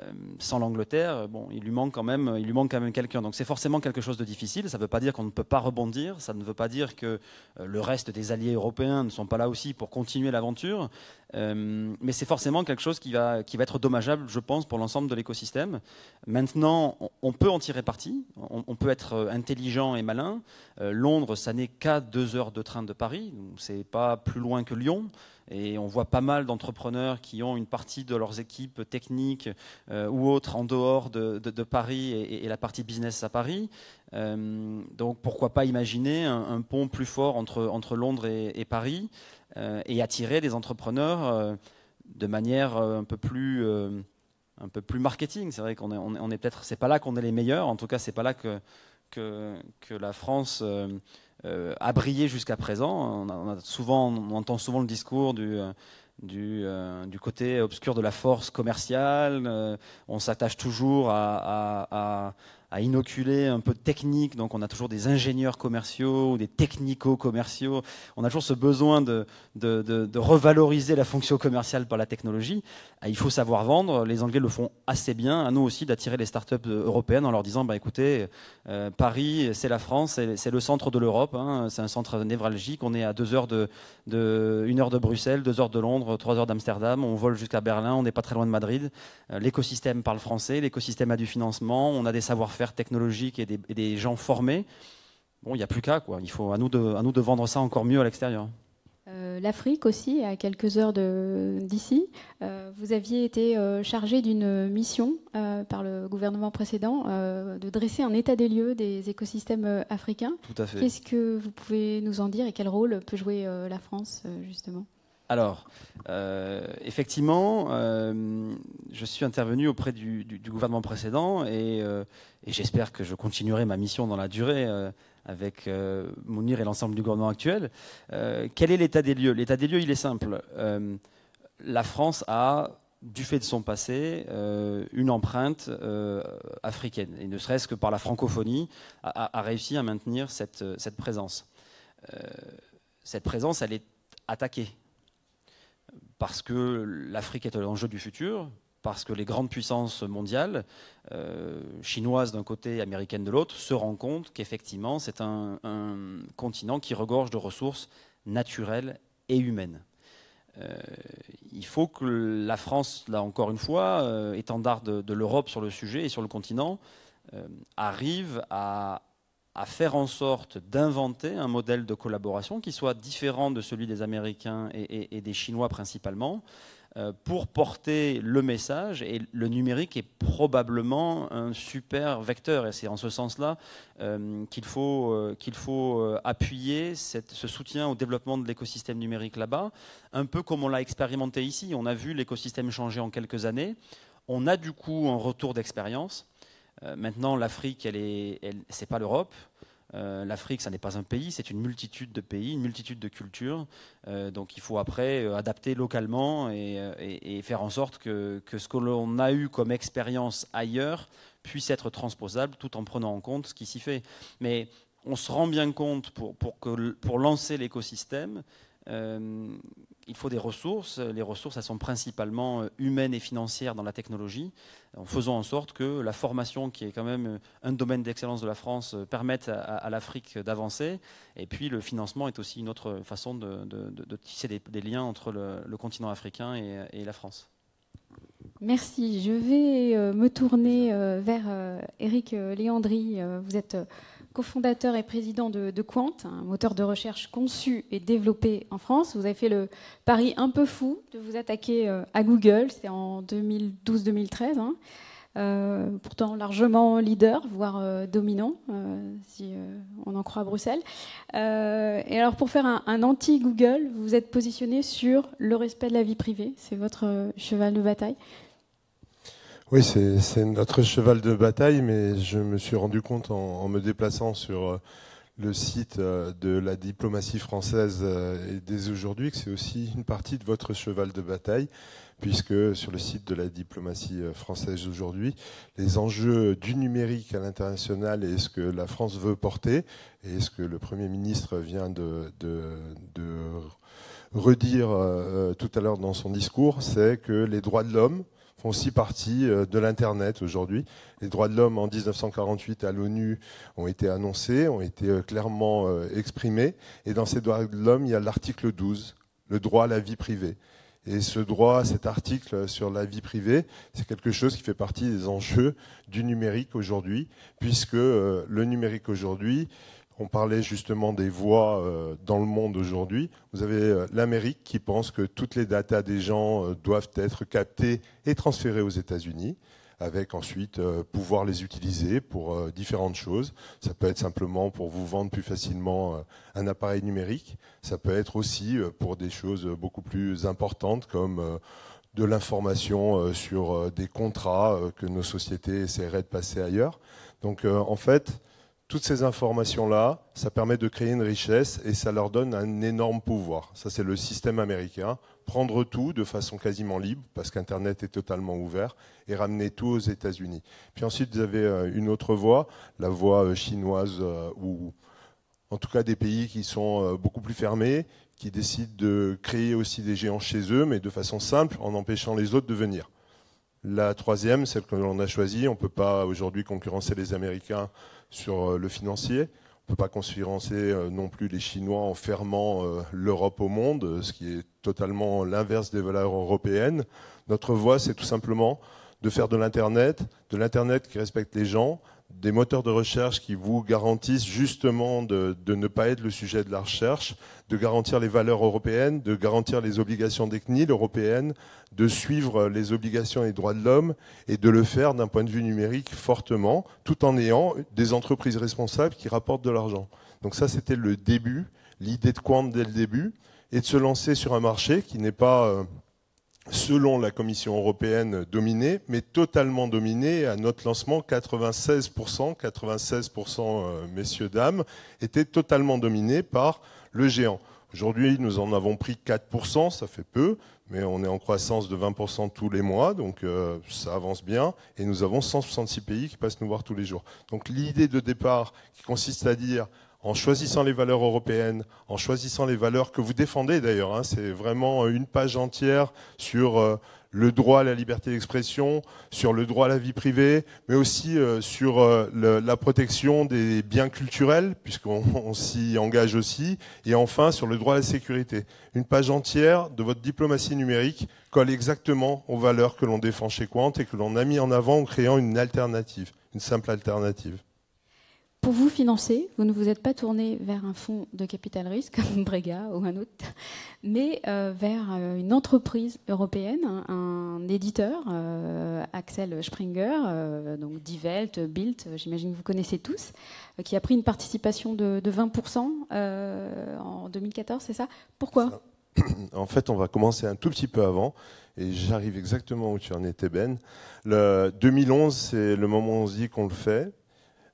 euh, sans l'Angleterre, bon, il lui manque quand même, il lui manque quand même quelqu'un. Donc c'est forcément quelque chose de difficile. Ça ne veut pas dire qu'on ne peut pas rebondir. Ça ne veut pas dire que euh, le reste des alliés européens ne sont pas là aussi pour continuer l'aventure. Euh, mais c'est forcément quelque chose qui va, qui va être dommageable, je pense, pour l'ensemble de l'écosystème. Maintenant, on, on peut en tirer parti. On, on peut être intelligent et malin. Euh, Londres, ça n'est qu'à deux heures de train de Paris. Donc c'est pas plus loin que Lyon. Et on voit pas mal d'entrepreneurs qui ont une partie de leurs équipes techniques euh, ou autres en dehors de, de, de Paris et, et la partie business à Paris. Euh, donc pourquoi pas imaginer un, un pont plus fort entre, entre Londres et, et Paris euh, et attirer des entrepreneurs euh, de manière un peu plus... Euh, un peu plus marketing. C'est vrai qu'on est, on est, on est peut-être... C'est pas là qu'on est les meilleurs. En tout cas, c'est pas là que, que, que la France... Euh, Euh, a brillé jusqu'à présent. On, a, on, a souvent, on entend souvent le discours du, euh, du, euh, du côté obscur de la force commerciale. Euh, on s'attache toujours à, à, à, à inoculer un peu de technique. Donc on a toujours des ingénieurs commerciaux ou des technico-commerciaux. On a toujours ce besoin de, de, de, de revaloriser la fonction commerciale par la technologie. Et il faut savoir vendre. Les Anglais le font assez bien. À nous aussi d'attirer les startups européennes en leur disant bah, « Écoutez, euh, Paris, c'est la France, c'est, c'est le centre de l'Europe. » C'est un centre névralgique. On est à deux heures de, de, une heure de Bruxelles, deux heures de Londres, trois heures d'Amsterdam. On vole jusqu'à Berlin. On n'est pas très loin de Madrid. L'écosystème parle français. L'écosystème a du financement. On a des savoir-faire technologiques et des, et des gens formés. Bon, il n'y a plus qu'à, quoi. Il faut à nous, de, à nous de vendre ça encore mieux à l'extérieur. Euh, L'Afrique aussi, à quelques heures de, d'ici. Euh, vous aviez été euh, chargé d'une mission euh, par le gouvernement précédent euh, de dresser un état des lieux des écosystèmes euh, africains. Tout à fait. Qu'est-ce que vous pouvez nous en dire et quel rôle peut jouer euh, la France, euh, justement ? Alors, euh, effectivement, euh, je suis intervenu auprès du, du, du gouvernement précédent et, euh, et j'espère que je continuerai ma mission dans la durée euh, avec euh, Mounir et l'ensemble du gouvernement actuel. Euh, quel est l'état des lieux? L'état des lieux, il est simple. Euh, la France a, du fait de son passé, euh, une empreinte euh, africaine, et ne serait-ce que par la francophonie, a, a réussi à maintenir cette, cette présence. Euh, cette présence, elle est attaquée, parce que l'Afrique est l'enjeu du futur, parce que les grandes puissances mondiales, euh, chinoises d'un côté, américaines de l'autre, se rendent compte qu'effectivement, c'est un, un continent qui regorge de ressources naturelles et humaines. Euh, il faut que la France, là encore une fois, euh, étendard de, de l'Europe sur le sujet et sur le continent, euh, arrive à, à faire en sorte d'inventer un modèle de collaboration qui soit différent de celui des Américains et, et, et des Chinois principalement, euh, pour porter le message. Et le numérique est probablement un super vecteur, et c'est en ce sens-là euh, qu'il faut, euh, qu'il faut euh, appuyer cette, ce soutien au développement de l'écosystème numérique là-bas, un peu comme on l'a expérimenté ici. On a vu l'écosystème changer en quelques années, on a du coup un retour d'expérience. Maintenant, l'Afrique, elle est, elle, c'est pas l'Europe. Euh, L'Afrique, ça n'est pas un pays, c'est une multitude de pays, une multitude de cultures. Euh, donc, il faut après euh, adapter localement et, et, et faire en sorte que, que ce que l'on a eu comme expérience ailleurs puisse être transposable, tout en prenant en compte ce qui s'y fait. Mais on se rend bien compte, pour, pour, que, pour lancer l'écosystème, euh, il faut des ressources. Les ressources, elles sont principalement humaines et financières dans la technologie, en faisant en sorte que la formation, qui est quand même un domaine d'excellence de la France, permette à, à l'Afrique d'avancer. Et puis le financement est aussi une autre façon de, de, de, de tisser des, des liens entre le, le continent africain et, et la France. Merci. Je vais me tourner vers Eric Léandri. Vous êtes cofondateur et président de, de Qwant, un moteur de recherche conçu et développé en France. Vous avez fait le pari un peu fou de vous attaquer à Google, c'était en deux mille douze deux mille treize, hein. Euh, pourtant largement leader, voire euh, dominant, euh, si euh, on en croit à Bruxelles. Euh, et alors, pour faire un, un anti-Google, vous vous êtes positionné sur le respect de la vie privée, c'est votre euh, cheval de bataille. Oui, c'est, c'est notre cheval de bataille, mais je me suis rendu compte en, en me déplaçant sur le site de la diplomatie française dès aujourd'hui que c'est aussi une partie de votre cheval de bataille, puisque sur le site de la diplomatie française aujourd'hui, les enjeux du numérique à l'international et ce que la France veut porter, et ce que le Premier ministre vient de... de, de redire tout à l'heure dans son discours, c'est que les droits de l'homme font aussi partie de l'Internet aujourd'hui. Les droits de l'homme en mille neuf cent quarante-huit à l'ONU ont été annoncés, ont été clairement exprimés. Et dans ces droits de l'homme, il y a l'article douze, le droit à la vie privée. Et ce droit, cet article sur la vie privée, c'est quelque chose qui fait partie des enjeux du numérique aujourd'hui, puisque le numérique aujourd'hui, on parlait justement des voix dans le monde aujourd'hui. Vous avez l'Amérique qui pense que toutes les datas des gens doivent être captées et transférées aux États-Unis, avec ensuite pouvoir les utiliser pour différentes choses. Ça peut être simplement pour vous vendre plus facilement un appareil numérique. Ça peut être aussi pour des choses beaucoup plus importantes comme de l'information sur des contrats que nos sociétés essaieraient de passer ailleurs. Donc en fait... toutes ces informations-là, ça permet de créer une richesse et ça leur donne un énorme pouvoir. Ça, c'est le système américain. Prendre tout de façon quasiment libre, parce qu'Internet est totalement ouvert, et ramener tout aux États-Unis. Puis ensuite, vous avez une autre voie, la voie chinoise, ou en tout cas des pays qui sont beaucoup plus fermés, qui décident de créer aussi des géants chez eux, mais de façon simple, en empêchant les autres de venir. La troisième, celle que l'on a choisie, on ne peut pas aujourd'hui concurrencer les Américains sur le financier. On ne peut pas concurrencer non plus les Chinois en fermant l'Europe au monde, ce qui est totalement l'inverse des valeurs européennes. Notre voie, c'est tout simplement de faire de l'Internet, de l'Internet qui respecte les gens, des moteurs de recherche qui vous garantissent justement de, de ne pas être le sujet de la recherche, de garantir les valeurs européennes, de garantir les obligations des C N I L européennes, de suivre les obligations et droits de l'homme et de le faire d'un point de vue numérique fortement, tout en ayant des entreprises responsables qui rapportent de l'argent. Donc ça, c'était le début, l'idée de Qwant dès le début, et de se lancer sur un marché qui n'est pas... Euh, selon la Commission européenne, dominée, mais totalement dominée. À notre lancement, quatre-vingt-seize pour cent, quatre-vingt-seize pour cent, messieurs, dames, étaient totalement dominés par le géant. Aujourd'hui, nous en avons pris quatre pour cent, ça fait peu, mais on est en croissance de vingt pour cent tous les mois, donc euh, ça avance bien, et nous avons cent soixante-six pays qui passent nous voir tous les jours. Donc l'idée de départ qui consiste à dire... en choisissant les valeurs européennes, en choisissant les valeurs que vous défendez d'ailleurs, hein, c'est vraiment une page entière sur euh, le droit à la liberté d'expression, sur le droit à la vie privée, mais aussi euh, sur euh, le, la protection des biens culturels, puisqu'on on s'y engage aussi, et enfin sur le droit à la sécurité. Une page entière de votre diplomatie numérique colle exactement aux valeurs que l'on défend chez Qwant et que l'on a mis en avant en créant une alternative, une simple alternative. Pour vous financer, vous ne vous êtes pas tourné vers un fonds de capital risque comme Breega ou un autre, mais euh, vers une entreprise européenne, un, un éditeur, euh, Axel Springer, euh, donc Divelt, Bilt, j'imagine que vous connaissez tous, euh, qui a pris une participation de, de vingt pour cent euh, en deux mille quatorze, c'est ça? Pourquoi? En fait, on va commencer un tout petit peu avant. Et j'arrive exactement où tu en étais, Ben. Le deux mille onze, c'est le moment où on se dit qu'on le fait.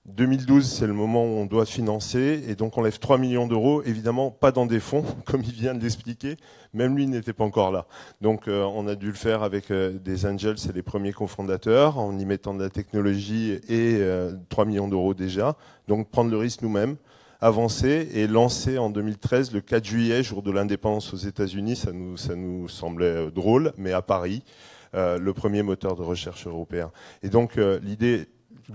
deux mille douze, c'est le moment où on doit financer, et donc on lève trois millions d'euros, évidemment pas dans des fonds, comme il vient de l'expliquer, même lui n'était pas encore là. Donc euh, on a dû le faire avec euh, des angels, c'est les premiers cofondateurs, en y mettant de la technologie et euh, trois millions d'euros déjà, donc prendre le risque nous-mêmes, avancer et lancer en deux mille treize, le quatre juillet, jour de l'indépendance aux États-Unis, ça nous, ça nous semblait drôle, mais à Paris, euh, le premier moteur de recherche européen. Et donc euh, l'idée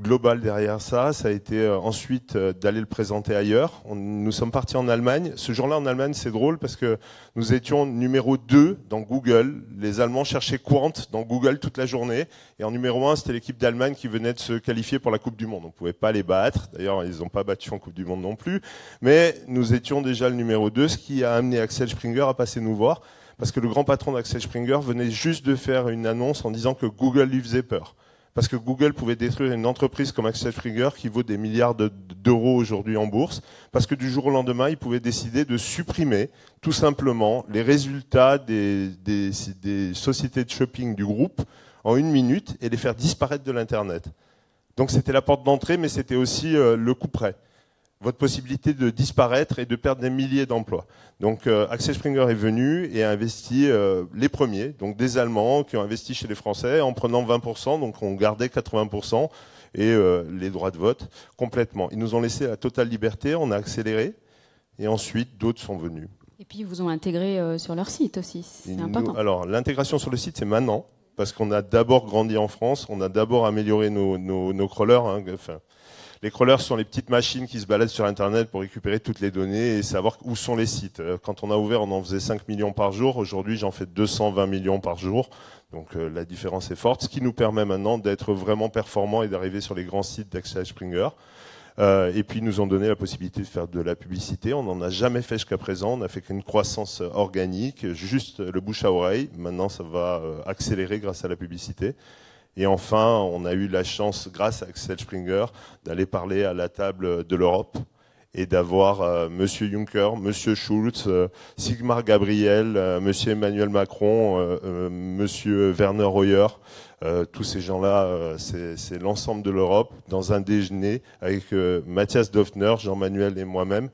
global derrière ça, ça a été euh, ensuite euh, d'aller le présenter ailleurs. On, nous sommes partis en Allemagne. Ce jour-là, en Allemagne, c'est drôle parce que nous étions numéro deux dans Google. Les Allemands cherchaient Qwant dans Google toute la journée. Et en numéro un, c'était l'équipe d'Allemagne qui venait de se qualifier pour la Coupe du Monde. On ne pouvait pas les battre. D'ailleurs, ils n'ont pas battu en Coupe du Monde non plus. Mais nous étions déjà le numéro deux, ce qui a amené Axel Springer à passer nous voir. Parce que le grand patron d'Axel Springer venait juste de faire une annonce en disant que Google lui faisait peur. Parce que Google pouvait détruire une entreprise comme Axel Springer qui vaut des milliards d'euros aujourd'hui en bourse, parce que du jour au lendemain, il pouvait décider de supprimer tout simplement les résultats des, des, des sociétés de shopping du groupe en une minute et les faire disparaître de l'Internet. Donc c'était la porte d'entrée, mais c'était aussi euh, le coup près. Votre possibilité de disparaître et de perdre des milliers d'emplois. Donc euh, Axel Springer est venu et a investi euh, les premiers, donc des Allemands qui ont investi chez les Français en prenant vingt pour cent, donc on gardait quatre-vingts pour cent et euh, les droits de vote complètement. Ils nous ont laissé la totale liberté, on a accéléré et ensuite d'autres sont venus. Et puis ils vous ont intégré euh, sur leur site aussi, c'est important. Nous, alors l'intégration sur le site c'est maintenant, parce qu'on a d'abord grandi en France, on a d'abord amélioré nos, nos, nos crawlers, hein, enfin, les crawlers sont les petites machines qui se baladent sur Internet pour récupérer toutes les données et savoir où sont les sites. Quand on a ouvert, on en faisait cinq millions par jour. Aujourd'hui, j'en fais deux cent vingt millions par jour. Donc euh, la différence est forte, ce qui nous permet maintenant d'être vraiment performants et d'arriver sur les grands sites d'Axel Springer. Euh, et puis, ils nous ont donné la possibilité de faire de la publicité. On n'en a jamais fait jusqu'à présent. On n'a fait qu'une croissance organique, juste le bouche à oreille. Maintenant, ça va accélérer grâce à la publicité. Et enfin, on a eu la chance, grâce à Axel Springer, d'aller parler à la table de l'Europe et d'avoir euh, Monsieur Juncker, Monsieur Schulz, euh, Sigmar Gabriel, euh, Monsieur Emmanuel Macron, euh, euh, Monsieur Werner Hoyer, euh, tous ces gens-là, euh, c'est l'ensemble de l'Europe, dans un déjeuner avec euh, Matthias Doffner, Jean-Manuel et moi-même.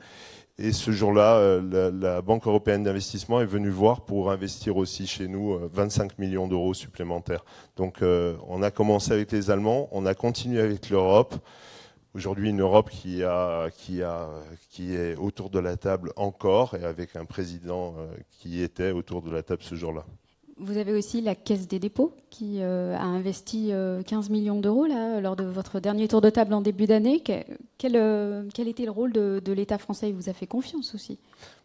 Et ce jour-là, euh, la, la Banque européenne d'investissement est venue voir pour investir aussi chez nous euh, vingt-cinq millions d'euros supplémentaires. Donc euh, on a commencé avec les Allemands, on a continué avec l'Europe. Aujourd'hui, une Europe qui, a, qui, a, qui est autour de la table encore et avec un président euh, qui était autour de la table ce jour-là. Vous avez aussi la Caisse des dépôts qui euh, a investi euh, quinze millions d'euros lors de votre dernier tour de table en début d'année. Quel, euh, quel était le rôle de, de l'État français? Il vous a fait confiance aussi?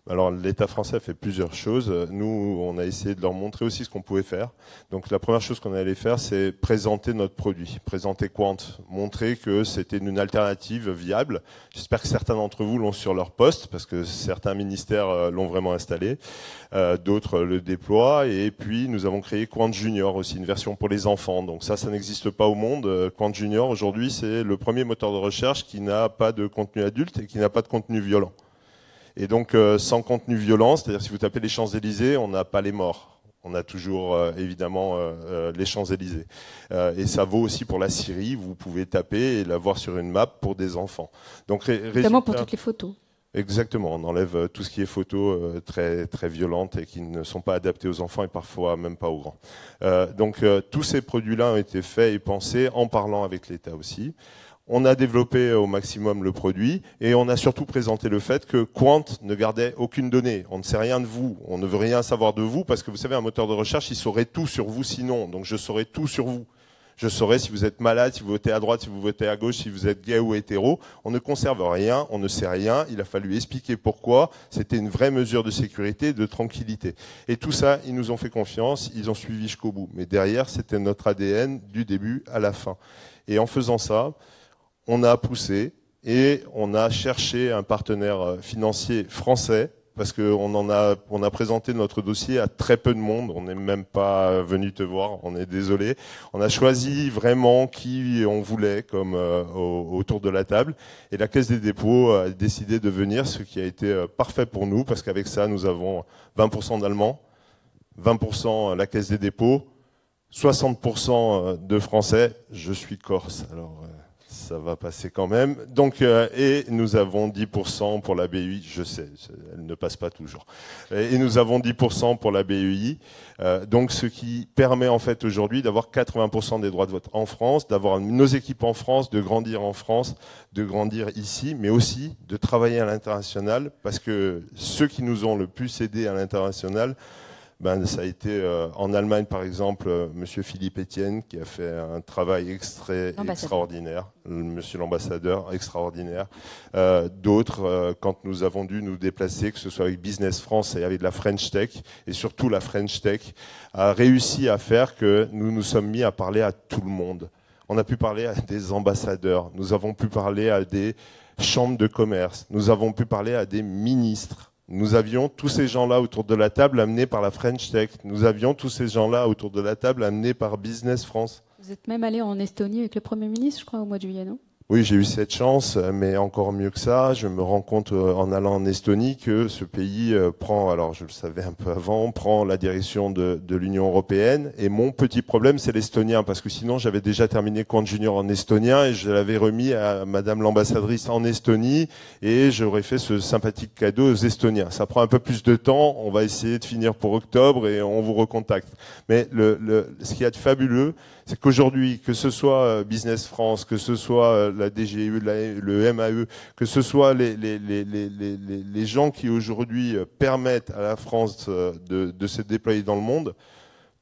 Alors l'État français a fait plusieurs choses. Nous, on a essayé de leur montrer aussi ce qu'on pouvait faire. Donc la première chose qu'on allait faire, c'est présenter notre produit, présenter Qwant, montrer que c'était une alternative viable. J'espère que certains d'entre vous l'ont sur leur poste, parce que certains ministères l'ont vraiment installé. Euh, D'autres le déploient. Et puis, nous avons créé Qwant Junior aussi, une version pour les enfants. Donc ça, ça n'existe pas au monde. Qwant Junior, aujourd'hui, c'est le premier moteur de recherche qui n'a pas de contenu adulte et qui n'a pas de contenu violent. Et donc, euh, sans contenu violent, c'est-à-dire si vous tapez les Champs-Élysées, on n'a pas les morts. On a toujours, euh, évidemment, euh, euh, les Champs-Élysées. Euh, et ça vaut aussi pour la Syrie. Vous pouvez taper et la voir sur une map pour des enfants. Donc, ré résultat... pour toutes les photos. Exactement. On enlève tout ce qui est photos euh, très, très violentes et qui ne sont pas adaptées aux enfants et parfois même pas aux grands. Euh, donc, euh, tous ces produits-là ont été faits et pensés en parlant avec l'État aussi. on a développé au maximum le produit et on a surtout présenté le fait que Qwant ne gardait aucune donnée. On ne sait rien de vous, on ne veut rien savoir de vous parce que vous savez, un moteur de recherche, il saurait tout sur vous sinon. Donc je saurais tout sur vous. Je saurais si vous êtes malade, si vous votez à droite, si vous votez à gauche, si vous êtes gay ou hétéro. On ne conserve rien, on ne sait rien. Il a fallu expliquer pourquoi. C'était une vraie mesure de sécurité, de tranquillité. Et tout ça, ils nous ont fait confiance, ils ont suivi jusqu'au bout. Mais derrière, c'était notre A D N du début à la fin. Et en faisant ça, on a poussé et on a cherché un partenaire financier français parce qu'on en a, on a présenté notre dossier à très peu de monde. On n'est même pas venu te voir, on est désolé. On a choisi vraiment qui on voulait comme euh, au, autour de la table. Et la Caisse des dépôts a décidé de venir, ce qui a été parfait pour nous parce qu'avec ça, nous avons vingt pour cent d'Allemands, vingt pour cent la Caisse des dépôts, soixante pour cent de Français. Je suis Corse, alors... Euh ça va passer quand même. Donc, euh, et nous avons dix pour cent pour la B U I. Je sais, elle ne passe pas toujours. Et nous avons dix pour cent pour la B U I. Euh, donc, ce qui permet en fait aujourd'hui d'avoir quatre-vingts pour cent des droits de vote en France, d'avoir nos équipes en France, de grandir en France, de grandir ici, mais aussi de travailler à l'international, parce que ceux qui nous ont le plus aidés à l'international, ben, ça a été euh, en Allemagne, par exemple, euh, Monsieur Philippe Etienne, qui a fait un travail extrait, extraordinaire. Monsieur l'ambassadeur, extraordinaire. Euh, D'autres, euh, quand nous avons dû nous déplacer, que ce soit avec Business France et avec la French Tech, et surtout la French Tech, a réussi à faire que nous nous sommes mis à parler à tout le monde. On a pu parler à des ambassadeurs, nous avons pu parler à des chambres de commerce, nous avons pu parler à des ministres. Nous avions tous ces gens-là autour de la table amenés par la French Tech. Nous avions tous ces gens-là autour de la table amenés par Business France. Vous êtes même allé en Estonie avec le Premier ministre, je crois, au mois de juillet, non ? Oui, j'ai eu cette chance, mais encore mieux que ça, je me rends compte en allant en Estonie que ce pays prend, alors je le savais un peu avant, prend la direction de, de l'Union européenne. Et mon petit problème, c'est l'estonien, parce que sinon j'avais déjà terminé Qwant Junior en estonien et je l'avais remis à Madame l'ambassadrice en Estonie et j'aurais fait ce sympathique cadeau aux Estoniens. Ça prend un peu plus de temps, on va essayer de finir pour octobre et on vous recontacte. Mais le, le, ce qu'il y a de fabuleux, c'est qu'aujourd'hui, que ce soit Business France, que ce soit la D G U, le M A E, que ce soit les, les, les, les, les, les gens qui aujourd'hui permettent à la France de, de se déployer dans le monde,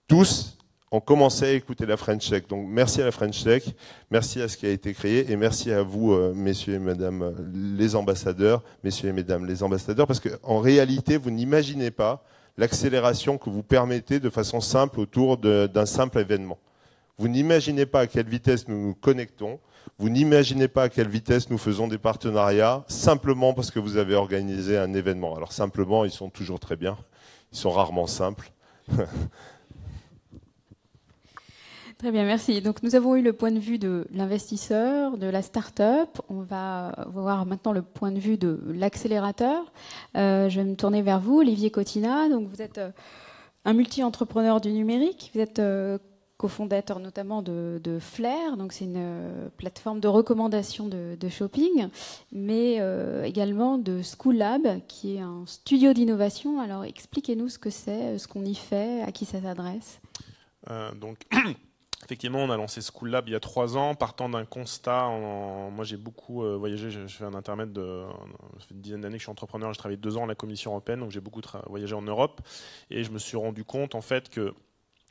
tous ont commencé à écouter la French Tech. Donc merci à la French Tech, merci à ce qui a été créé et merci à vous, messieurs et mesdames les ambassadeurs, messieurs et mesdames les ambassadeurs, parce qu'en réalité, vous n'imaginez pas l'accélération que vous permettez de façon simple autour d'un simple événement. Vous n'imaginez pas à quelle vitesse nous nous connectons. Vous n'imaginez pas à quelle vitesse nous faisons des partenariats simplement parce que vous avez organisé un événement. Alors simplement, ils sont toujours très bien. Ils sont rarement simples. Très bien, merci. Donc nous avons eu le point de vue de l'investisseur, de la start-up. On va voir maintenant le point de vue de l'accélérateur. Euh, je vais me tourner vers vous, Olivier Cotina. Donc vous êtes un multi-entrepreneur du numérique. Vous êtes... Euh, cofondateur notamment de, de Flair, donc c'est une euh, plateforme de recommandation de, de shopping, mais euh, également de Schoolab, qui est un studio d'innovation. Alors expliquez-nous ce que c'est, ce qu'on y fait, à qui ça s'adresse. Euh, donc effectivement, on a lancé Schoolab il y a trois ans, partant d'un constat. En, moi, j'ai beaucoup euh, voyagé. Je, je fais un intermède de, ça fait une dizaine d'années que je suis entrepreneur. J'ai travaillé deux ans à la Commission européenne, donc j'ai beaucoup voyagé en Europe, et je me suis rendu compte en fait que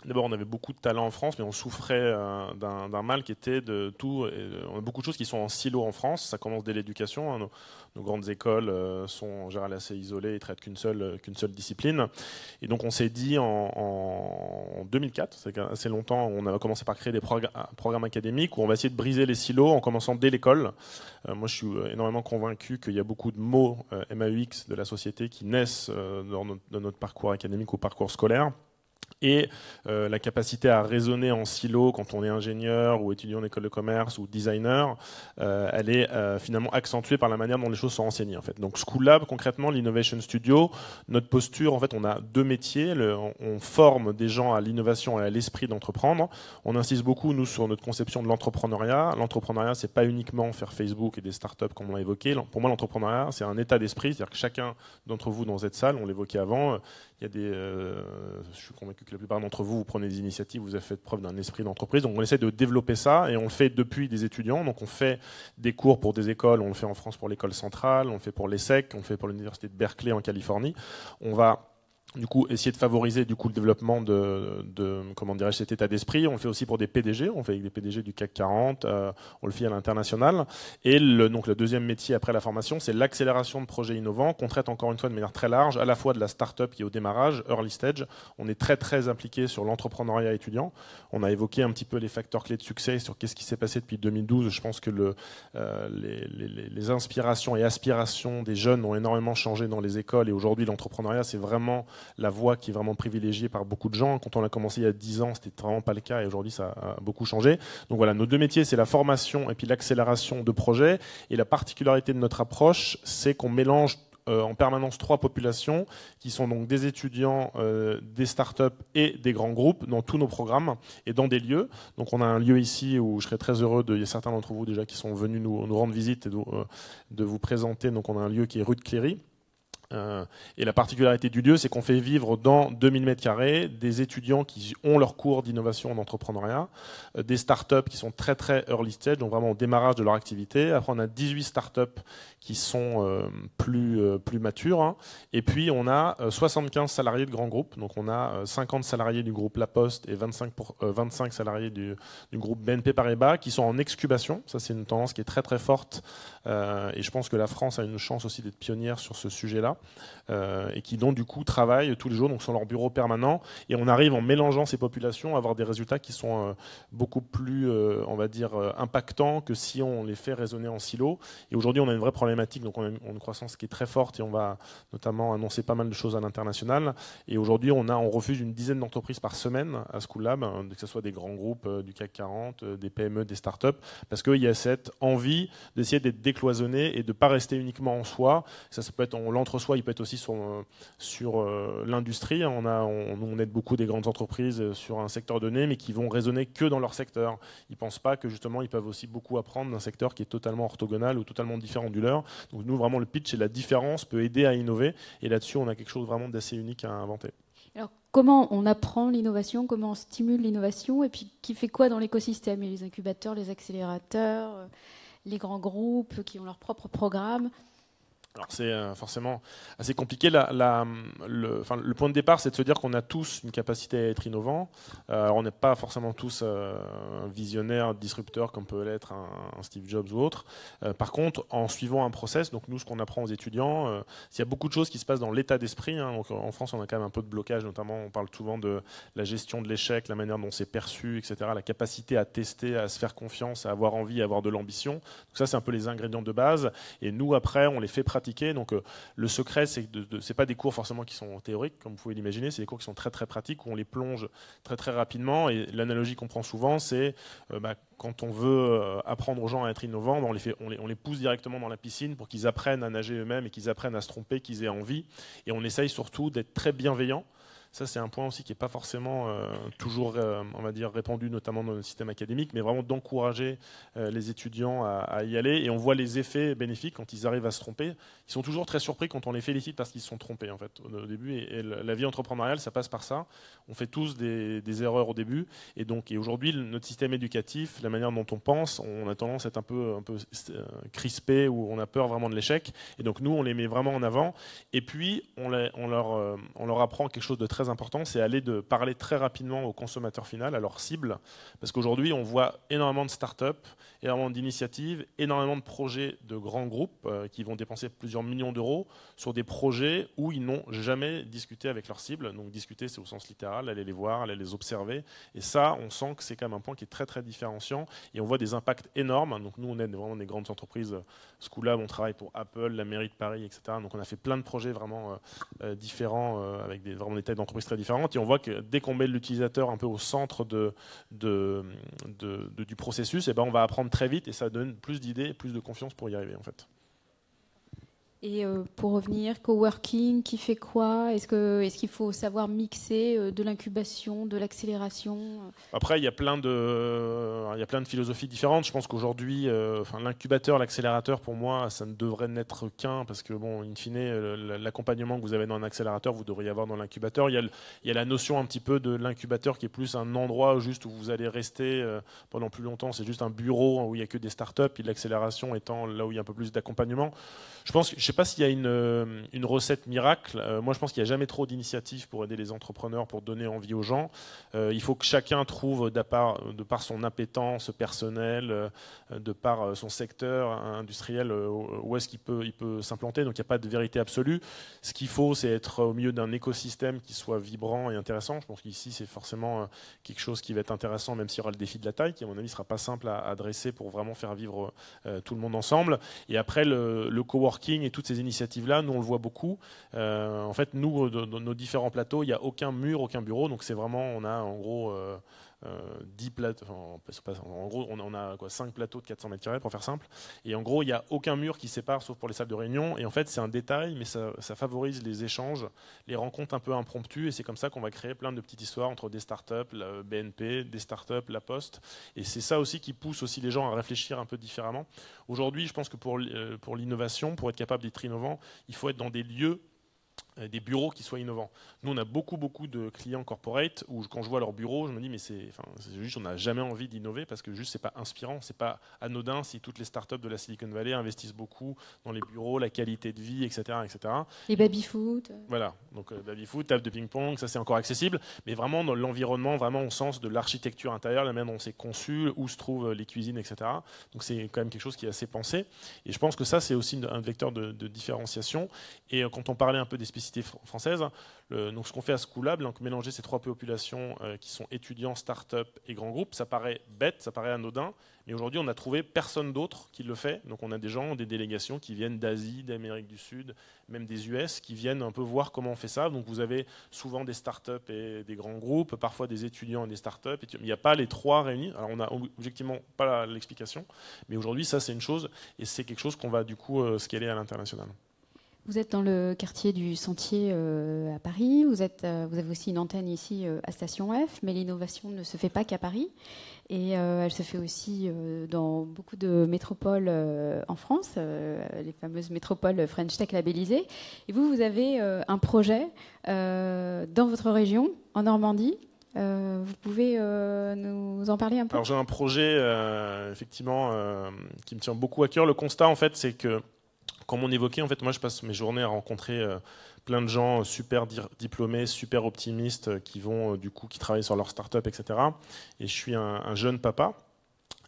d'abord, on avait beaucoup de talent en France, mais on souffrait euh, d'un mal qui était de tout. Et, euh, on a beaucoup de choses qui sont en silo en France. Ça commence dès l'éducation. Hein, nos, nos grandes écoles euh, sont en général assez isolées et traitent qu'une seule, euh, qu'une seule discipline. Et donc, on s'est dit en, en deux mille quatre, c'est assez longtemps, on a commencé par créer des progr programmes académiques où on va essayer de briser les silos en commençant dès l'école. Euh, moi, je suis énormément convaincu qu'il y a beaucoup de mots euh, M A U X de la société qui naissent euh, dans, notre, dans notre parcours académique ou parcours scolaire. Et euh, la capacité à raisonner en silo quand on est ingénieur ou étudiant en école de commerce ou designer, euh, elle est euh, finalement accentuée par la manière dont les choses sont enseignées. En fait. Donc Schoolab, concrètement, l'Innovation Studio, notre posture, en fait, on a deux métiers. Le, on forme des gens à l'innovation et à l'esprit d'entreprendre. On insiste beaucoup, nous, sur notre conception de l'entrepreneuriat. L'entrepreneuriat, c'est pas uniquement faire Facebook et des startups comme on l'a évoqué. Pour moi, l'entrepreneuriat, c'est un état d'esprit. C'est-à-dire que chacun d'entre vous dans cette salle, on l'évoquait avant, il y a des, euh, je suis convaincu que que la plupart d'entre vous, vous prenez des initiatives, vous avez fait preuve d'un esprit d'entreprise. Donc on essaie de développer ça et on le fait depuis des étudiants. Donc on fait des cours pour des écoles, on le fait en France pour l'école centrale, on le fait pour l'ESSEC, on le fait pour l'université de Berkeley en Californie. On va du coup essayer de favoriser du coup le développement de, de comment dirais-je, cet état d'esprit. On le fait aussi pour des P D G, on le fait avec des P D G du CAC quarante, euh, on le fait à l'international. Et le, donc le deuxième métier après la formation, c'est l'accélération de projets innovants qu'on traite encore une fois de manière très large, à la fois de la start-up qui est au démarrage, early stage. On est très très impliqué sur l'entrepreneuriat étudiant. On a évoqué un petit peu les facteurs clés de succès sur qu'est-ce qui s'est passé depuis deux mille douze. Je pense que le, euh, les, les, les inspirations et aspirations des jeunes ont énormément changé dans les écoles et aujourd'hui l'entrepreneuriat c'est vraiment la voie qui est vraiment privilégiée par beaucoup de gens. Quand on a commencé il y a dix ans, c'était vraiment pas le cas et aujourd'hui ça a beaucoup changé. Donc voilà, nos deux métiers, c'est la formation et puis l'accélération de projets. Et la particularité de notre approche, c'est qu'on mélange Euh, en permanence trois populations qui sont donc des étudiants, euh, des startups et des grands groupes dans tous nos programmes et dans des lieux. Donc on a un lieu ici où je serais très heureux, de, il y a certains d'entre vous déjà qui sont venus nous, nous rendre visite et de, euh, de vous présenter. Donc on a un lieu qui est rue de Cléry. Euh, et la particularité du lieu, c'est qu'on fait vivre dans deux mille mètres carrés des étudiants qui ont leur cours d'innovation en entrepreneuriat, euh, des startups qui sont très très early stage, donc vraiment au démarrage de leur activité. Après, on a dix-huit startups qui sont euh, plus, euh, plus matures. Hein. Et puis, on a euh, soixante-quinze salariés de grands groupes. Donc, on a euh, cinquante salariés du groupe La Poste et vingt-cinq, pour, euh, vingt-cinq salariés du, du groupe B N P Paribas qui sont en excubation. Ça, c'est une tendance qui est très très forte. Euh, et je pense que la France a une chance aussi d'être pionnière sur ce sujet-là. Euh, et qui donc du coup travaillent tous les jours, donc sont leur bureau permanent, et on arrive en mélangeant ces populations à avoir des résultats qui sont euh, beaucoup plus euh, on va dire euh, impactants que si on les fait résonner en silo. Et aujourd'hui on a une vraie problématique, donc on a une croissance qui est très forte et on va notamment annoncer pas mal de choses à l'international. Et aujourd'hui on a, on refuse une dizaine d'entreprises par semaine à Schoolab, hein, que ce soit des grands groupes euh, du C A C quarante, euh, des P M E, des startups, parce qu'il y a cette envie d'essayer d'être décloisonné et de ne pas rester uniquement en soi. Ça, ça peut être en l'entre-soi, il peut être aussi sur, sur euh, l'industrie. On, on, on aide beaucoup des grandes entreprises sur un secteur donné, mais qui vont raisonner que dans leur secteur. Ils ne pensent pas que justement ils peuvent aussi beaucoup apprendre d'un secteur qui est totalement orthogonal ou totalement différent du leur. Donc nous, vraiment, le pitch et la différence peut aider à innover. Et là-dessus, on a quelque chose vraiment d'assez unique à inventer. Alors, comment on apprend l'innovation? Comment on stimule l'innovation? Et puis, qui fait quoi dans l'écosystème? Il y a les incubateurs, les accélérateurs, les grands groupes qui ont leur propre programme. Alors c'est euh, forcément assez compliqué. La, la, le, enfin, le point de départ, c'est de se dire qu'on a tous une capacité à être innovant. Euh, alors on n'est pas forcément tous euh, visionnaires, disrupteurs comme peut l'être un, un Steve Jobs ou autre. Euh, par contre, en suivant un process, donc nous, ce qu'on apprend aux étudiants, euh, il y a beaucoup de choses qui se passent dans l'état d'esprit. Hein, donc en France, on a quand même un peu de blocage, notamment on parle souvent de la gestion de l'échec, la manière dont c'est perçu, et cetera. La capacité à tester, à se faire confiance, à avoir envie, à avoir de l'ambition. Donc ça, c'est un peu les ingrédients de base. Et nous, après, on les fait pratiquer. Donc euh, le secret, c'est que de, de, c'est pas des cours forcément qui sont théoriques, comme vous pouvez l'imaginer, c'est des cours qui sont très très pratiques, où on les plonge très très rapidement. Et l'analogie qu'on prend souvent, c'est euh, bah, quand on veut euh, apprendre aux gens à être innovants, bah, on, les fait, on, les, on les pousse directement dans la piscine pour qu'ils apprennent à nager eux-mêmes et qu'ils apprennent à se tromper, qu'ils aient envie. Et on essaye surtout d'être très bienveillant. Ça, c'est un point aussi qui n'est pas forcément euh, toujours, euh, on va dire, répandu, notamment dans le système académique, mais vraiment d'encourager euh, les étudiants à, à y aller. Et on voit les effets bénéfiques quand ils arrivent à se tromper. Ils sont toujours très surpris quand on les félicite parce qu'ils se sont trompés, en fait, au début. Et, et la vie entrepreneuriale, ça passe par ça. On fait tous des, des erreurs au début. Et donc, et aujourd'hui, notre système éducatif, la manière dont on pense, on a tendance à être un peu, un peu crispé, où on a peur vraiment de l'échec. Et donc, nous, on les met vraiment en avant. Et puis, on, les, on, leur, euh, on leur apprend quelque chose de très important, c'est aller de parler très rapidement au consommateur final, à leur cible, parce qu'aujourd'hui on voit énormément de start-up, énormément d'initiatives, énormément de projets de grands groupes euh, qui vont dépenser plusieurs millions d'euros sur des projets où ils n'ont jamais discuté avec leur cible. Donc discuter, c'est au sens littéral, aller les voir, aller les observer, et ça, on sent que c'est quand même un point qui est très très différenciant, et on voit des impacts énormes. Donc nous, on aide vraiment des grandes entreprises. Schoolab, on travaille pour Apple, la mairie de Paris, et cetera. Donc on a fait plein de projets vraiment euh, différents, euh, avec des, vraiment des têtes entreprises très différentes, et on voit que dès qu'on met l'utilisateur un peu au centre de, de, de, de, du processus, et ben on va apprendre très vite, et ça donne plus d'idées et plus de confiance pour y arriver, en fait. Et pour revenir, coworking, qui fait quoi? Est-ce que, est-ce qu'il faut savoir mixer de l'incubation, de l'accélération? Après, il y a plein de, il y a plein de philosophies différentes. Je pense qu'aujourd'hui, euh, enfin, l'incubateur, l'accélérateur, pour moi, ça ne devrait n'être qu'un, parce que, bon, in fine, l'accompagnement que vous avez dans un accélérateur, vous devriez avoir dans l'incubateur. Il y a, le, il y a la notion un petit peu de l'incubateur qui est plus un endroit juste où vous allez rester pendant plus longtemps. C'est juste un bureau où il n'y a que des startups, et l'accélération étant là où il y a un peu plus d'accompagnement. Je pense que je Je ne sais pas s'il y a une, une recette miracle. Euh, moi, je pense qu'il n'y a jamais trop d'initiatives pour aider les entrepreneurs, pour donner envie aux gens. Euh, il faut que chacun trouve, de par, de par son appétence personnelle, euh, de par son secteur industriel, euh, où est-ce qu'il peut, il peut s'implanter. Donc, il n'y a pas de vérité absolue. Ce qu'il faut, c'est être au milieu d'un écosystème qui soit vibrant et intéressant. Je pense qu'ici, c'est forcément quelque chose qui va être intéressant, même s'il y aura le défi de la taille, qui, à mon avis, ne sera pas simple à, à dresser pour vraiment faire vivre euh, tout le monde ensemble. Et après, le, le coworking et tout ces initiatives-là, nous on le voit beaucoup. Euh, en fait, nous, dans nos différents plateaux, il n'y a aucun mur, aucun bureau, donc c'est vraiment, on a en gros euh, euh, dix plateaux, enfin, en gros, on, on a quoi, cinq plateaux de quatre cents mètres carrés pour faire simple, et en gros, il n'y a aucun mur qui sépare, sauf pour les salles de réunion, et en fait, c'est un détail, mais ça, ça favorise les échanges, les rencontres un peu impromptues, et c'est comme ça qu'on va créer plein de petites histoires entre des startups, la B N P, des startups, la Poste, et c'est ça aussi qui pousse aussi les gens à réfléchir un peu différemment. Aujourd'hui, je pense que pour, euh, pour l'innovation, pour être capable d'être innovant, il faut être dans des lieux, des bureaux qui soient innovants. Nous, on a beaucoup, beaucoup de clients corporate où, quand je vois leur bureau, je me dis, mais c'est, enfin, c'est juste, on n'a jamais envie d'innover parce que juste, c'est pas inspirant, c'est pas anodin si toutes les startups de la Silicon Valley investissent beaucoup dans les bureaux, la qualité de vie, et cetera, et cetera. Les baby-foot. Voilà, donc euh, baby-foot, table de ping-pong, ça c'est encore accessible, mais vraiment dans l'environnement, vraiment au sens de l'architecture intérieure, la manière dont c'est conçu, où se trouvent les cuisines, et cetera. Donc c'est quand même quelque chose qui est assez pensé. Et je pense que ça, c'est aussi un vecteur de, de différenciation. Et euh, quand on parlait un peu des spécificités française. Le, donc ce qu'on fait à Schoolab, donc mélanger ces trois populations euh, qui sont étudiants, start-up et grands groupes, ça paraît bête, ça paraît anodin, mais aujourd'hui on n'a trouvé personne d'autre qui le fait. Donc on a des gens, des délégations qui viennent d'Asie, d'Amérique du Sud, même des U S, qui viennent un peu voir comment on fait ça. Donc vous avez souvent des start-up et des grands groupes, parfois des étudiants et des start-up, mais il n'y a pas les trois réunis. Alors on n'a objectivement pas l'explication, mais aujourd'hui ça c'est une chose, et c'est quelque chose qu'on va du coup euh, scaler à l'international. Vous êtes dans le quartier du Sentier euh, à Paris, vous, êtes, euh, vous avez aussi une antenne ici euh, à Station F, mais l'innovation ne se fait pas qu'à Paris, et euh, elle se fait aussi euh, dans beaucoup de métropoles euh, en France, euh, les fameuses métropoles French Tech labellisées. Et vous, vous avez euh, un projet euh, dans votre région, en Normandie. Euh, vous pouvez euh, nous en parler un peu? Alors j'ai un projet, euh, effectivement, euh, qui me tient beaucoup à cœur. Le constat, en fait, c'est que comme on évoquait, en fait, moi, je passe mes journées à rencontrer euh, plein de gens super di- diplômés, super optimistes, euh, qui vont euh, du coup, qui travaillent sur leur start-up, et cetera. Et je suis un, un jeune papa.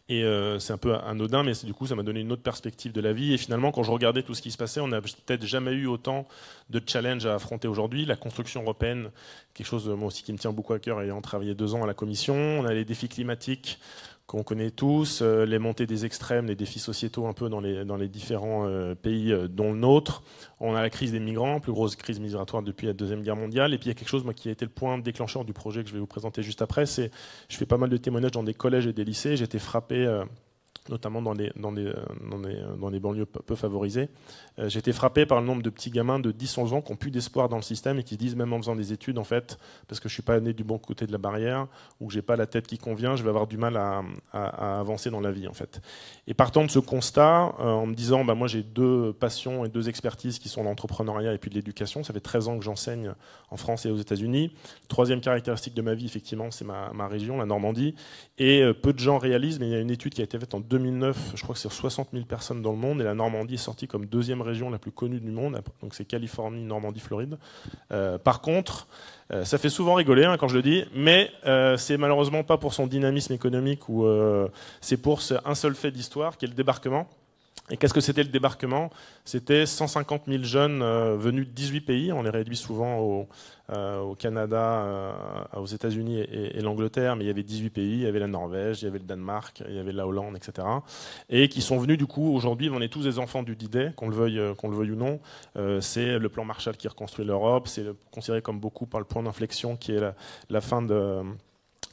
Et euh, c'est un peu anodin, mais du coup, ça m'a donné une autre perspective de la vie. Et finalement, quand je regardais tout ce qui se passait, on n'a peut-être jamais eu autant de challenges à affronter aujourd'hui. La construction européenne, quelque chose moi aussi qui me tient beaucoup à cœur, ayant travaillé deux ans à la Commission. On a les défis climatiques qu'on connaît tous, euh, les montées des extrêmes, les défis sociétaux un peu dans les, dans les différents euh, pays, euh, dont le nôtre. On a la crise des migrants, plus grosse crise migratoire depuis la Deuxième Guerre mondiale. Et puis il y a quelque chose moi, qui a été le point déclencheur du projet que je vais vous présenter juste après. C'est, je fais pas mal de témoignages dans des collèges et des lycées. J'ai été frappé, euh, notamment dans les, dans, les, dans, les, dans les banlieues peu favorisées. Euh, j'ai été frappé par le nombre de petits gamins de dix à onze ans qui ont plus d'espoir dans le système et qui se disent, même en faisant des études, en fait, parce que je ne suis pas né du bon côté de la barrière ou que je n'ai pas la tête qui convient, je vais avoir du mal à, à, à avancer dans la vie, en fait. Et partant de ce constat, euh, en me disant, bah, moi j'ai deux passions et deux expertises qui sont l'entrepreneuriat et puis de l'éducation. Ça fait treize ans que j'enseigne en France et aux États-Unis. Troisième caractéristique de ma vie, effectivement, c'est ma, ma région, la Normandie. Et euh, peu de gens réalisent, mais il y a une étude qui a été faite en deux mille neuf, je crois que c'est soixante mille personnes dans le monde, et la Normandie est sortie comme deuxième région la plus connue du monde, donc c'est Californie, Normandie, Floride. Euh, par contre, euh, ça fait souvent rigoler hein, quand je le dis, mais euh, c'est malheureusement pas pour son dynamisme économique, ou euh, c'est pour un seul fait d'histoire, qui est le débarquement. Et qu'est-ce que c'était le débarquement? C'était cent cinquante mille jeunes euh, venus de dix-huit pays, on les réduit souvent au, euh, au Canada, euh, aux États-Unis et, et l'Angleterre, mais il y avait dix-huit pays, il y avait la Norvège, il y avait le Danemark, il y avait la Hollande, et cetera. Et qui sont venus du coup, aujourd'hui, on est tous des enfants du D-Day, qu'on le veuille, qu'on le veuille ou non, euh, c'est le plan Marshall qui reconstruit l'Europe, c'est le, considéré comme beaucoup par le point d'inflexion qui est la, la fin de...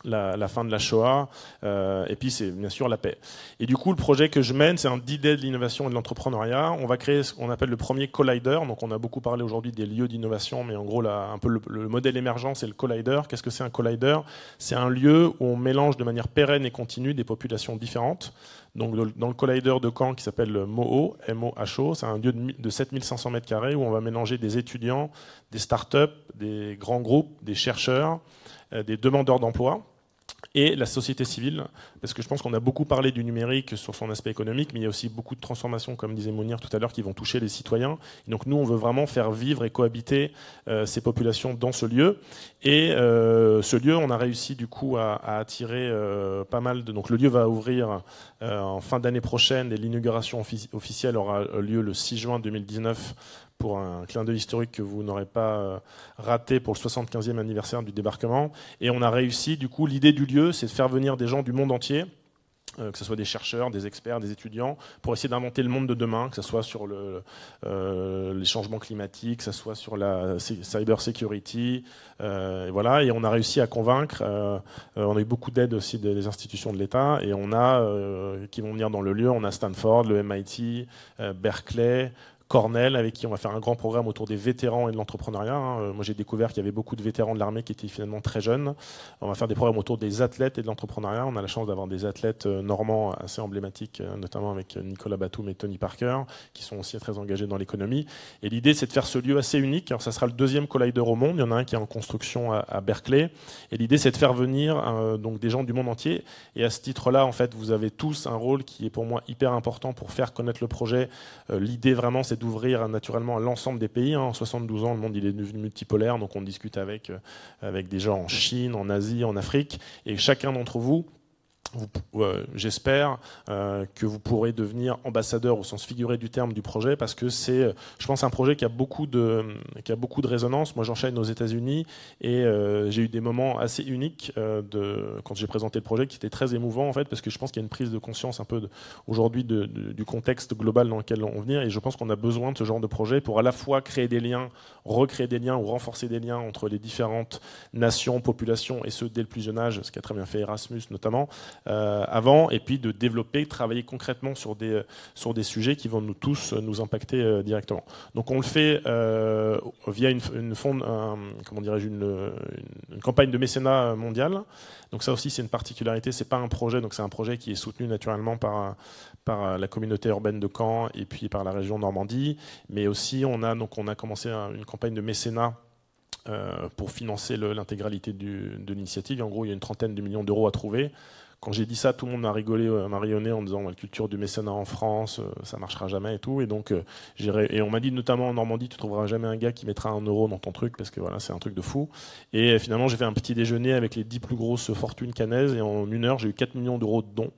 la, la fin de la Shoah, euh, et puis c'est bien sûr la paix. Et du coup, le projet que je mène, c'est un D-Day de l'innovation et de l'entrepreneuriat. On va créer ce qu'on appelle le premier collider. Donc on a beaucoup parlé aujourd'hui des lieux d'innovation, mais en gros, là, un peu le, le modèle émergent, c'est le collider. Qu'est-ce que c'est un collider? C'est un lieu où on mélange de manière pérenne et continue des populations différentes. Donc dans le collider de Caen qui s'appelle le MOHO, M O H O, c'est un lieu de sept mille cinq cents mètres carrés où on va mélanger des étudiants, des start-up, des grands groupes, des chercheurs, des demandeurs d'emploi et la société civile, parce que je pense qu'on a beaucoup parlé du numérique sur son aspect économique, mais il y a aussi beaucoup de transformations, comme disait Mounir tout à l'heure, qui vont toucher les citoyens. Et donc nous, on veut vraiment faire vivre et cohabiter euh, ces populations dans ce lieu. Et euh, ce lieu, on a réussi du coup à, à attirer euh, pas mal de... Donc le lieu va ouvrir euh, en fin d'année prochaine, et l'inauguration officielle aura lieu le six juin deux mille dix-neuf, pour un clin d'œil historique que vous n'aurez pas raté pour le soixante-quinzième anniversaire du débarquement. Et on a réussi, du coup, l'idée du lieu, c'est de faire venir des gens du monde entier, que ce soit des chercheurs, des experts, des étudiants, pour essayer d'inventer le monde de demain, que ce soit sur le, euh, les changements climatiques, que ce soit sur la cyber security, euh, et voilà. Et on a réussi à convaincre, euh, on a eu beaucoup d'aide aussi des institutions de l'État, et on a, euh, qui vont venir dans le lieu, on a Stanford, le M I T, euh, Berkeley, Cornell, avec qui on va faire un grand programme autour des vétérans et de l'entrepreneuriat. Moi, j'ai découvert qu'il y avait beaucoup de vétérans de l'armée qui étaient finalement très jeunes. On va faire des programmes autour des athlètes et de l'entrepreneuriat. On a la chance d'avoir des athlètes normands assez emblématiques, notamment avec Nicolas Batum et Tony Parker, qui sont aussi très engagés dans l'économie. Et l'idée, c'est de faire ce lieu assez unique. Alors, ça sera le deuxième collider au monde. Il y en a un qui est en construction à Berkeley. Et l'idée, c'est de faire venir euh, donc des gens du monde entier. Et à ce titre-là, en fait, vous avez tous un rôle qui est pour moi hyper important pour faire connaître le projet. Euh, l'idée, vraiment, c'est d'ouvrir naturellement à l'ensemble des pays. En soixante-douze ans, le monde il est devenu multipolaire, donc on discute avec, avec des gens en Chine, en Asie, en Afrique, et chacun d'entre vous, vous euh, j'espère euh, que vous pourrez devenir ambassadeur au sens figuré du terme du projet, parce que c'est, je pense, un projet qui a beaucoup de, qui a beaucoup de résonance. Moi, j'enchaîne aux États-Unis et euh, j'ai eu des moments assez uniques euh, de, quand j'ai présenté le projet, qui étaient très émouvants, en fait, parce que je pense qu'il y a une prise de conscience un peu de, aujourd'hui de, de, du contexte global dans lequel on vient, et je pense qu'on a besoin de ce genre de projet pour à la fois créer des liens, recréer des liens ou renforcer des liens entre les différentes nations, populations, et ce dès le plus jeune âge, ce qu'a très bien fait Erasmus notamment, Euh, avant, et puis de développer, travailler concrètement sur des, sur des sujets qui vont nous tous nous impacter euh, directement. Donc on le fait euh, via une, une, fond, un, comment dirais-je, une, une, une campagne de mécénat mondiale. Donc ça aussi, c'est une particularité, c'est pas un projet, donc c'est un projet qui est soutenu naturellement par, par la communauté urbaine de Caen et puis par la région Normandie, mais aussi on a, donc on a commencé une campagne de mécénat euh, pour financer le, l'intégralité du, de l'initiative. Et en gros, il y a une trentaine de millions d'euros à trouver. Quand j'ai dit ça, tout le monde m'a rigolé, m'a rayonné en disant la culture du mécénat en France, ça marchera jamais et tout. Et donc, et on m'a dit notamment en Normandie, tu trouveras jamais un gars qui mettra un euro dans ton truc, parce que voilà, c'est un truc de fou. Et finalement, j'ai fait un petit déjeuner avec les dix plus grosses fortunes canaises, et en une heure, j'ai eu quatre millions d'euros de dons,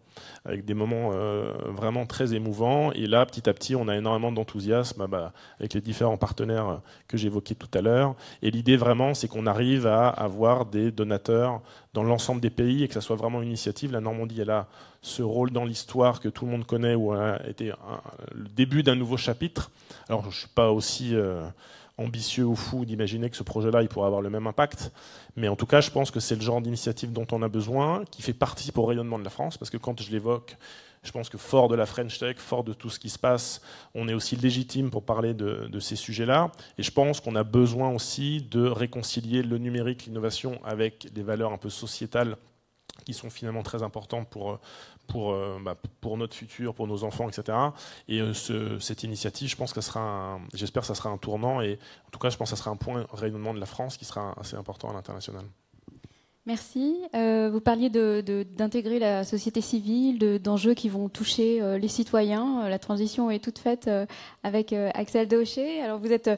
avec des moments euh, vraiment très émouvants. Et là, petit à petit, on a énormément d'enthousiasme bah, bah, avec les différents partenaires que j'évoquais tout à l'heure. Et l'idée, vraiment, c'est qu'on arrive à avoir des donateurs dans l'ensemble des pays et que ça soit vraiment une initiative. La Normandie, elle a ce rôle dans l'histoire que tout le monde connaît, où elle a été un, le début d'un nouveau chapitre. Alors, je ne suis pas aussi... Euh, ambitieux ou fou d'imaginer que ce projet-là il pourrait avoir le même impact, mais en tout cas je pense que c'est le genre d'initiative dont on a besoin, qui fait partie au rayonnement de la France, parce que quand je l'évoque, je pense que fort de la French Tech, fort de tout ce qui se passe, on est aussi légitime pour parler de, de ces sujets-là, et je pense qu'on a besoin aussi de réconcilier le numérique, l'innovation avec des valeurs un peu sociétales qui sont finalement très importantes pour, pour, bah, pour notre futur, pour nos enfants, et cetera. Et ce, cette initiative, je pense que ça sera un, j'espère que ça sera un tournant, et en tout cas, je pense que ça sera un point rayonnement de la France qui sera assez important à l'international. Merci. Euh, vous parliez de, de, d'intégrer la société civile, de, d'enjeux qui vont toucher euh, les citoyens. La transition est toute faite euh, avec euh, Axel Dauchez. Alors, vous êtes... Euh,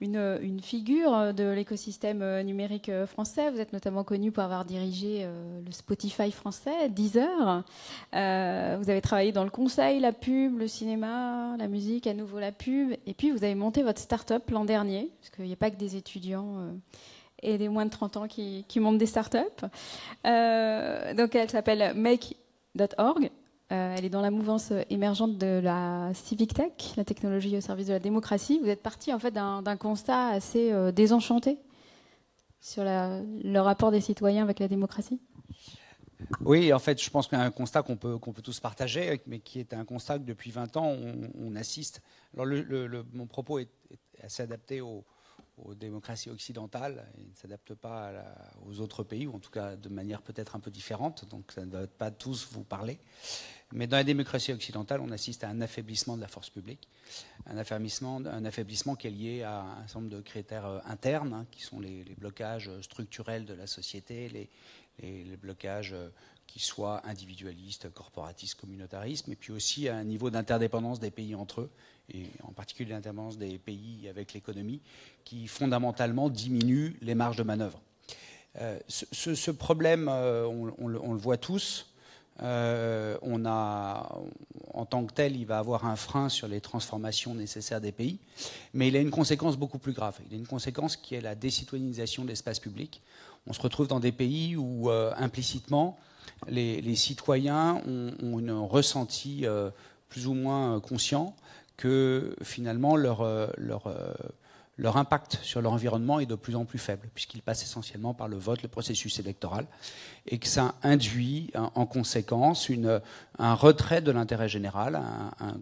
Une, une figure de l'écosystème numérique français. Vous êtes notamment connu pour avoir dirigé euh, le Spotify français, Deezer. Euh, vous avez travaillé dans le conseil, la pub, le cinéma, la musique, à nouveau la pub. Et puis, vous avez monté votre start-up l'an dernier, parce qu'il n'y a pas que des étudiants euh, et des moins de trente ans qui, qui montent des start-up. Euh, donc, elle s'appelle Make point org. Euh, elle est dans la mouvance émergente de la civic tech, la technologie au service de la démocratie. Vous êtes parti en fait d'un, d'un constat assez euh, désenchanté. sur la, le rapport des citoyens avec la démocratie ? Oui, en fait, je pense qu'il y a un constat qu'on peut, qu'on peut tous partager, mais qui est un constat que depuis vingt ans, on, on assiste. Alors, le, le, le, mon propos est, est assez adapté aux, aux démocraties occidentales. Il ne s'adapte pas à la, aux autres pays, ou en tout cas de manière peut-être un peu différente. Donc, ça ne va pas tous vous parler. Mais dans la démocratie occidentale, on assiste à un affaiblissement de la force publique, un affaiblissement, un affaiblissement qui est lié à un certain nombre de critères internes, hein, qui sont les, les blocages structurels de la société, les... et les blocages qui soient individualistes, corporatistes, communautaristes, mais puis aussi à un niveau d'interdépendance des pays entre eux, et en particulier l'interdépendance des pays avec l'économie, qui fondamentalement diminue les marges de manœuvre. Euh, ce, ce problème, euh, on, on, on le voit tous. Euh, on a, en tant que tel, il va avoir un frein sur les transformations nécessaires des pays, mais il a une conséquence beaucoup plus grave. Il a une conséquence qui est la décitoyennisation de l'espace public. On se retrouve dans des pays où, euh, implicitement, les, les citoyens ont, ont un ressenti euh, plus ou moins conscient que, finalement, leur, euh, leur, euh, leur impact sur leur environnement est de plus en plus faible, puisqu'il passe essentiellement par le vote, le processus électoral, et que ça induit, hein, en conséquence, une, un retrait de l'intérêt général, un, un,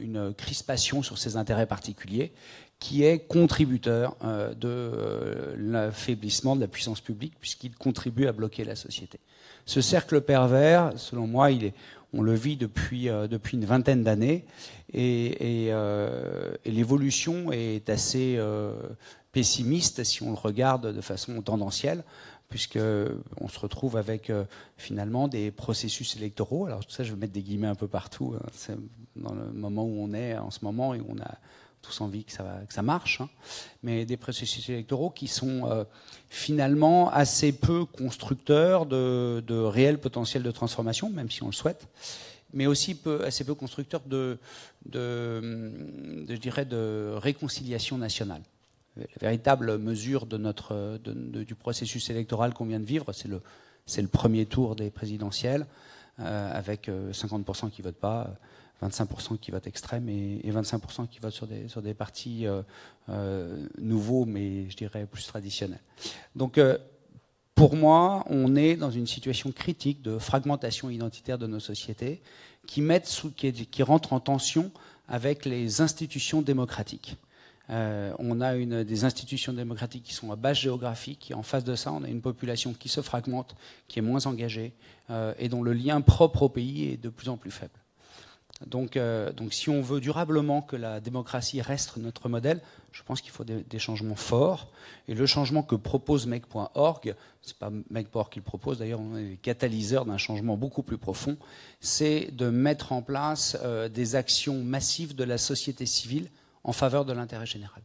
une crispation sur ces intérêts particuliers, qui est contributeur euh, de euh, l'affaiblissement de la puissance publique, puisqu'il contribue à bloquer la société. Ce cercle pervers, selon moi, il est, on le vit depuis, euh, depuis une vingtaine d'années, et, et, euh, et l'évolution est assez euh, pessimiste si on le regarde de façon tendancielle, puisqu'on se retrouve avec, euh, finalement, des processus électoraux. Alors tout ça, je vais mettre des guillemets un peu partout, hein, c'est dans le moment où on est en ce moment, et où on a tous envie que ça, que ça marche, hein. Mais des processus électoraux qui sont euh, finalement assez peu constructeurs de, de réel potentiel de transformation, même si on le souhaite, mais aussi peu, assez peu constructeurs de, de, de, je dirais, de réconciliation nationale. La véritable mesure de notre, de, de, du processus électoral qu'on vient de vivre, c'est le, c'est le premier tour des présidentielles, euh, avec cinquante pour cent qui ne votent pas, vingt-cinq pour cent qui votent extrême et vingt-cinq pour cent qui votent sur des, sur des partis euh, euh, nouveaux, mais je dirais plus traditionnels. Donc, euh, pour moi, on est dans une situation critique de fragmentation identitaire de nos sociétés qui, mettent sous, qui, qui rentre en tension avec les institutions démocratiques. Euh, on a une, des institutions démocratiques qui sont à base géographique, et en face de ça, on a une population qui se fragmente, qui est moins engagée, euh, et dont le lien propre au pays est de plus en plus faible. Donc, euh, donc si on veut durablement que la démocratie reste notre modèle, je pense qu'il faut des, des changements forts. Et le changement que propose Make point org, c'est pas Make point org qui le propose, d'ailleurs on est les catalyseurs d'un changement beaucoup plus profond, c'est de mettre en place euh, des actions massives de la société civile en faveur de l'intérêt général.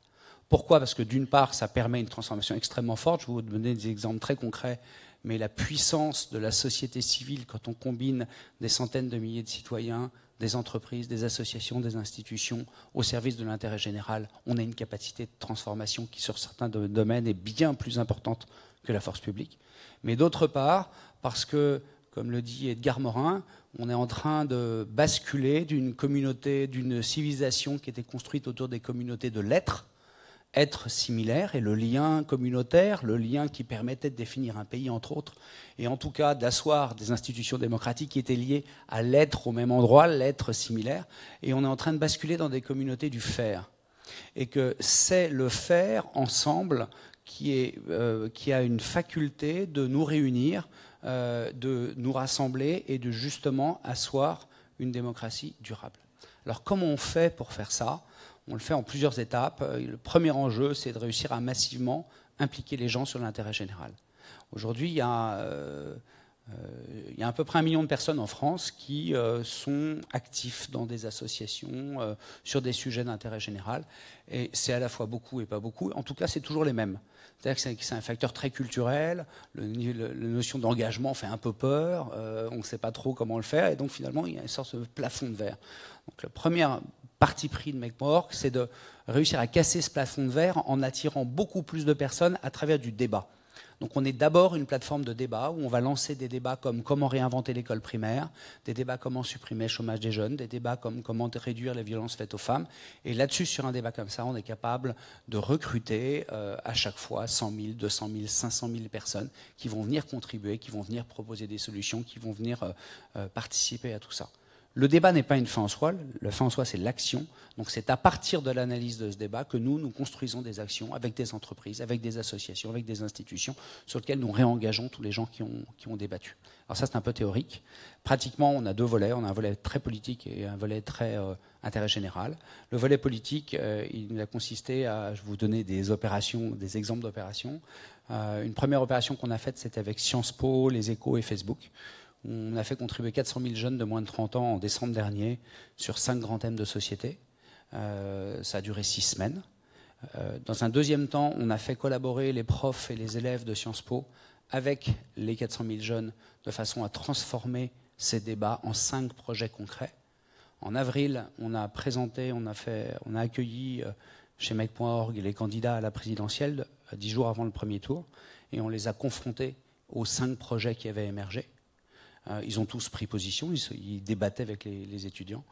Pourquoi ? Parce que d'une part, ça permet une transformation extrêmement forte. Je vais vous donner des exemples très concrets. Mais la puissance de la société civile, quand on combine des centaines de milliers de citoyens, des entreprises, des associations, des institutions, au service de l'intérêt général, on a une capacité de transformation qui, sur certains domaines, est bien plus importante que la force publique. Mais d'autre part, parce que, comme le dit Edgar Morin, on est en train de basculer d'une communauté, d'une civilisation qui était construite autour des communautés de l'être, être similaire, et le lien communautaire, le lien qui permettait de définir un pays, entre autres, et en tout cas d'asseoir des institutions démocratiques qui étaient liées à l'être au même endroit, l'être similaire, et on est en train de basculer dans des communautés du faire. Et que c'est le faire ensemble qui, est, euh, qui a une faculté de nous réunir, euh, de nous rassembler et de justement asseoir une démocratie durable. Alors comment on fait pour faire ça ? On le fait en plusieurs étapes. Le premier enjeu, c'est de réussir à massivement impliquer les gens sur l'intérêt général. Aujourd'hui, il y a, euh, il y a à peu près un million de personnes en France qui euh, sont actifs dans des associations, euh, sur des sujets d'intérêt général. Et c'est à la fois beaucoup et pas beaucoup. En tout cas, c'est toujours les mêmes. C'est-à-dire que c'est un facteur très culturel. Le, le, la notion d'engagement fait un peu peur. Euh, on ne sait pas trop comment le faire. Et donc, finalement, il y a une sorte de plafond de verre. Donc, la première parti pris de Make point org, c'est de réussir à casser ce plafond de verre en attirant beaucoup plus de personnes à travers du débat. Donc on est d'abord une plateforme de débat où on va lancer des débats comme comment réinventer l'école primaire, des débats comment supprimer le chômage des jeunes, des débats comme comment réduire les violences faites aux femmes. Et là-dessus, sur un débat comme ça, on est capable de recruter euh, à chaque fois cent mille, deux cent mille, cinq cent mille personnes qui vont venir contribuer, qui vont venir proposer des solutions, qui vont venir euh, euh, participer à tout ça. Le débat n'est pas une fin en soi, la fin en soi c'est l'action, donc c'est à partir de l'analyse de ce débat que nous, nous construisons des actions avec des entreprises, avec des associations, avec des institutions, sur lesquelles nous réengageons tous les gens qui ont, qui ont débattu. Alors ça c'est un peu théorique, pratiquement on a deux volets, on a un volet très politique et un volet très euh, intérêt général. Le volet politique, euh, il a consisté à, je vais vous donner des opérations, des exemples d'opérations. Euh, une première opération qu'on a faite c'était avec Sciences Po, les Échos et Facebook. On a fait contribuer quatre cent mille jeunes de moins de trente ans en décembre dernier sur cinq grands thèmes de société. Euh, ça a duré six semaines. Euh, dans un deuxième temps, on a fait collaborer les profs et les élèves de Sciences Po avec les quatre cent mille jeunes de façon à transformer ces débats en cinq projets concrets. En avril, on a présenté, on a, fait, on a accueilli chez Make point org les candidats à la présidentielle dix jours avant le premier tour et on les a confrontés aux cinq projets qui avaient émergé. Ils ont tous pris position, ils, ils débattaient avec les, les étudiants.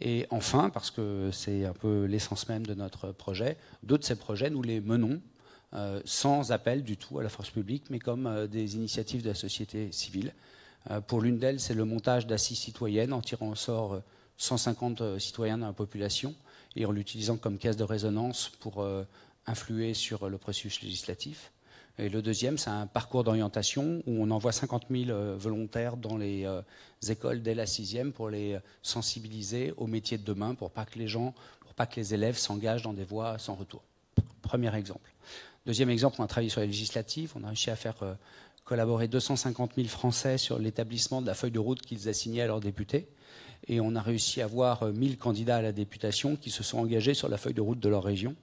Et enfin, parce que c'est un peu l'essence même de notre projet, deux de ces projets, nous les menons euh, sans appel du tout à la force publique, mais comme euh, des initiatives de la société civile. Euh, pour l'une d'elles, c'est le montage d'assises citoyennes en tirant au sort cent cinquante citoyens dans la population et en l'utilisant comme caisse de résonance pour euh, influer sur le processus législatif. Et le deuxième, c'est un parcours d'orientation où on envoie cinquante mille volontaires dans les écoles dès la sixième pour les sensibiliser aux métiers de demain, pour pas que les gens, pour pas que les élèves s'engagent dans des voies sans retour. Premier exemple. Deuxième exemple, on a travaillé sur les législatives. On a réussi à faire collaborer deux cent cinquante mille Français sur l'établissement de la feuille de route qu'ils assignaient à leurs députés. Et on a réussi à avoir mille candidats à la députation qui se sont engagés sur la feuille de route de leur région.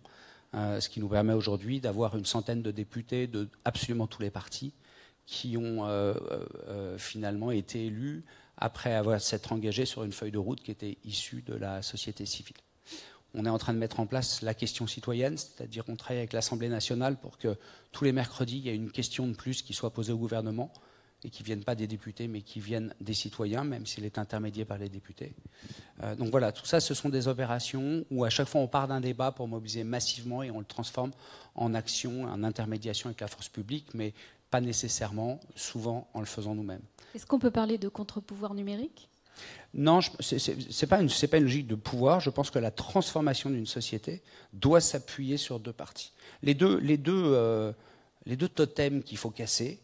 Euh, ce qui nous permet aujourd'hui d'avoir une centaine de députés de absolument tous les partis qui ont euh, euh, finalement été élus après avoir s'être engagés sur une feuille de route qui était issue de la société civile. On est en train de mettre en place la question citoyenne, c'est-à-dire qu'on travaille avec l'Assemblée nationale pour que tous les mercredis, il y ait une question de plus qui soit posée au gouvernement et qui ne viennent pas des députés, mais qui viennent des citoyens, même s'il est intermédié par les députés. Euh, donc voilà, tout ça, ce sont des opérations où à chaque fois on part d'un débat pour mobiliser massivement et on le transforme en action, en intermédiation avec la force publique, mais pas nécessairement, souvent en le faisant nous-mêmes. Est-ce qu'on peut parler de contre-pouvoir numérique ? Non, c'est pas une, c'est pas une logique de pouvoir. Je pense que la transformation d'une société doit s'appuyer sur deux parties. Les deux, les deux, euh, les deux totems qu'il faut casser,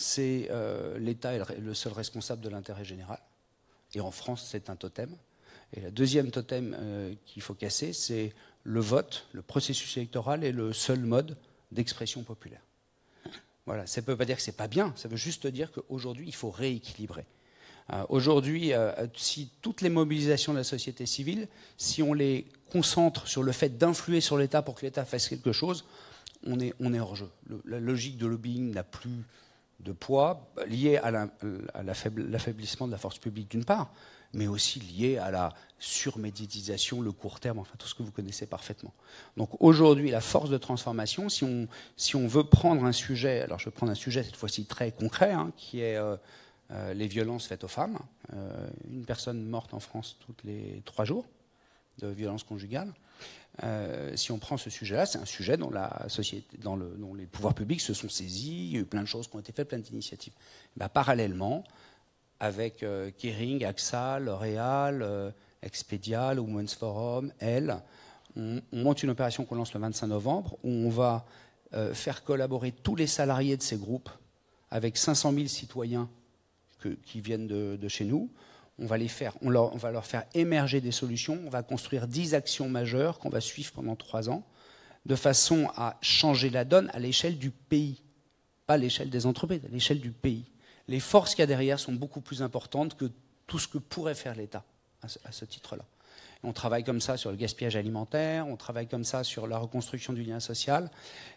c'est euh, l'État est le seul responsable de l'intérêt général. Et en France, c'est un totem. Et le deuxième totem euh, qu'il faut casser, c'est le vote, le processus électoral est le seul mode d'expression populaire. Voilà, ça ne veut pas dire que ce n'est pas bien, ça veut juste dire qu'aujourd'hui, il faut rééquilibrer. Euh, Aujourd'hui, euh, si toutes les mobilisations de la société civile, si on les concentre sur le fait d'influer sur l'État pour que l'État fasse quelque chose, on est, on est hors jeu. Le, la logique de lobbying n'a plus de poids lié à l'affaiblissement de la force publique d'une part, mais aussi lié à la surmédiatisation, le court terme, enfin tout ce que vous connaissez parfaitement. Donc aujourd'hui, la force de transformation, si on, si on veut prendre un sujet, alors je vais prendre un sujet cette fois-ci très concret, hein, qui est euh, euh, les violences faites aux femmes, euh, une personne morte en France toutes les trois jours de violences conjugales. Euh, si on prend ce sujet-là, c'est un sujet dont, la société, dans le, dont les pouvoirs publics se sont saisis, il y a eu plein de choses qui ont été faites, plein d'initiatives. Parallèlement, avec euh, Kering, A X A, L'Oréal, euh, Expedia, le Women's Forum, elle, on, on monte une opération qu'on lance le vingt-cinq novembre, où on va euh, faire collaborer tous les salariés de ces groupes avec cinq cent mille citoyens que, qui viennent de, de chez nous. On va, les faire, on, leur, on va leur faire émerger des solutions, on va construire dix actions majeures qu'on va suivre pendant trois ans, de façon à changer la donne à l'échelle du pays, pas à l'échelle des entreprises, à l'échelle du pays. Les forces qu'il y a derrière sont beaucoup plus importantes que tout ce que pourrait faire l'État à ce, à ce titre-là. On travaille comme ça sur le gaspillage alimentaire, on travaille comme ça sur la reconstruction du lien social,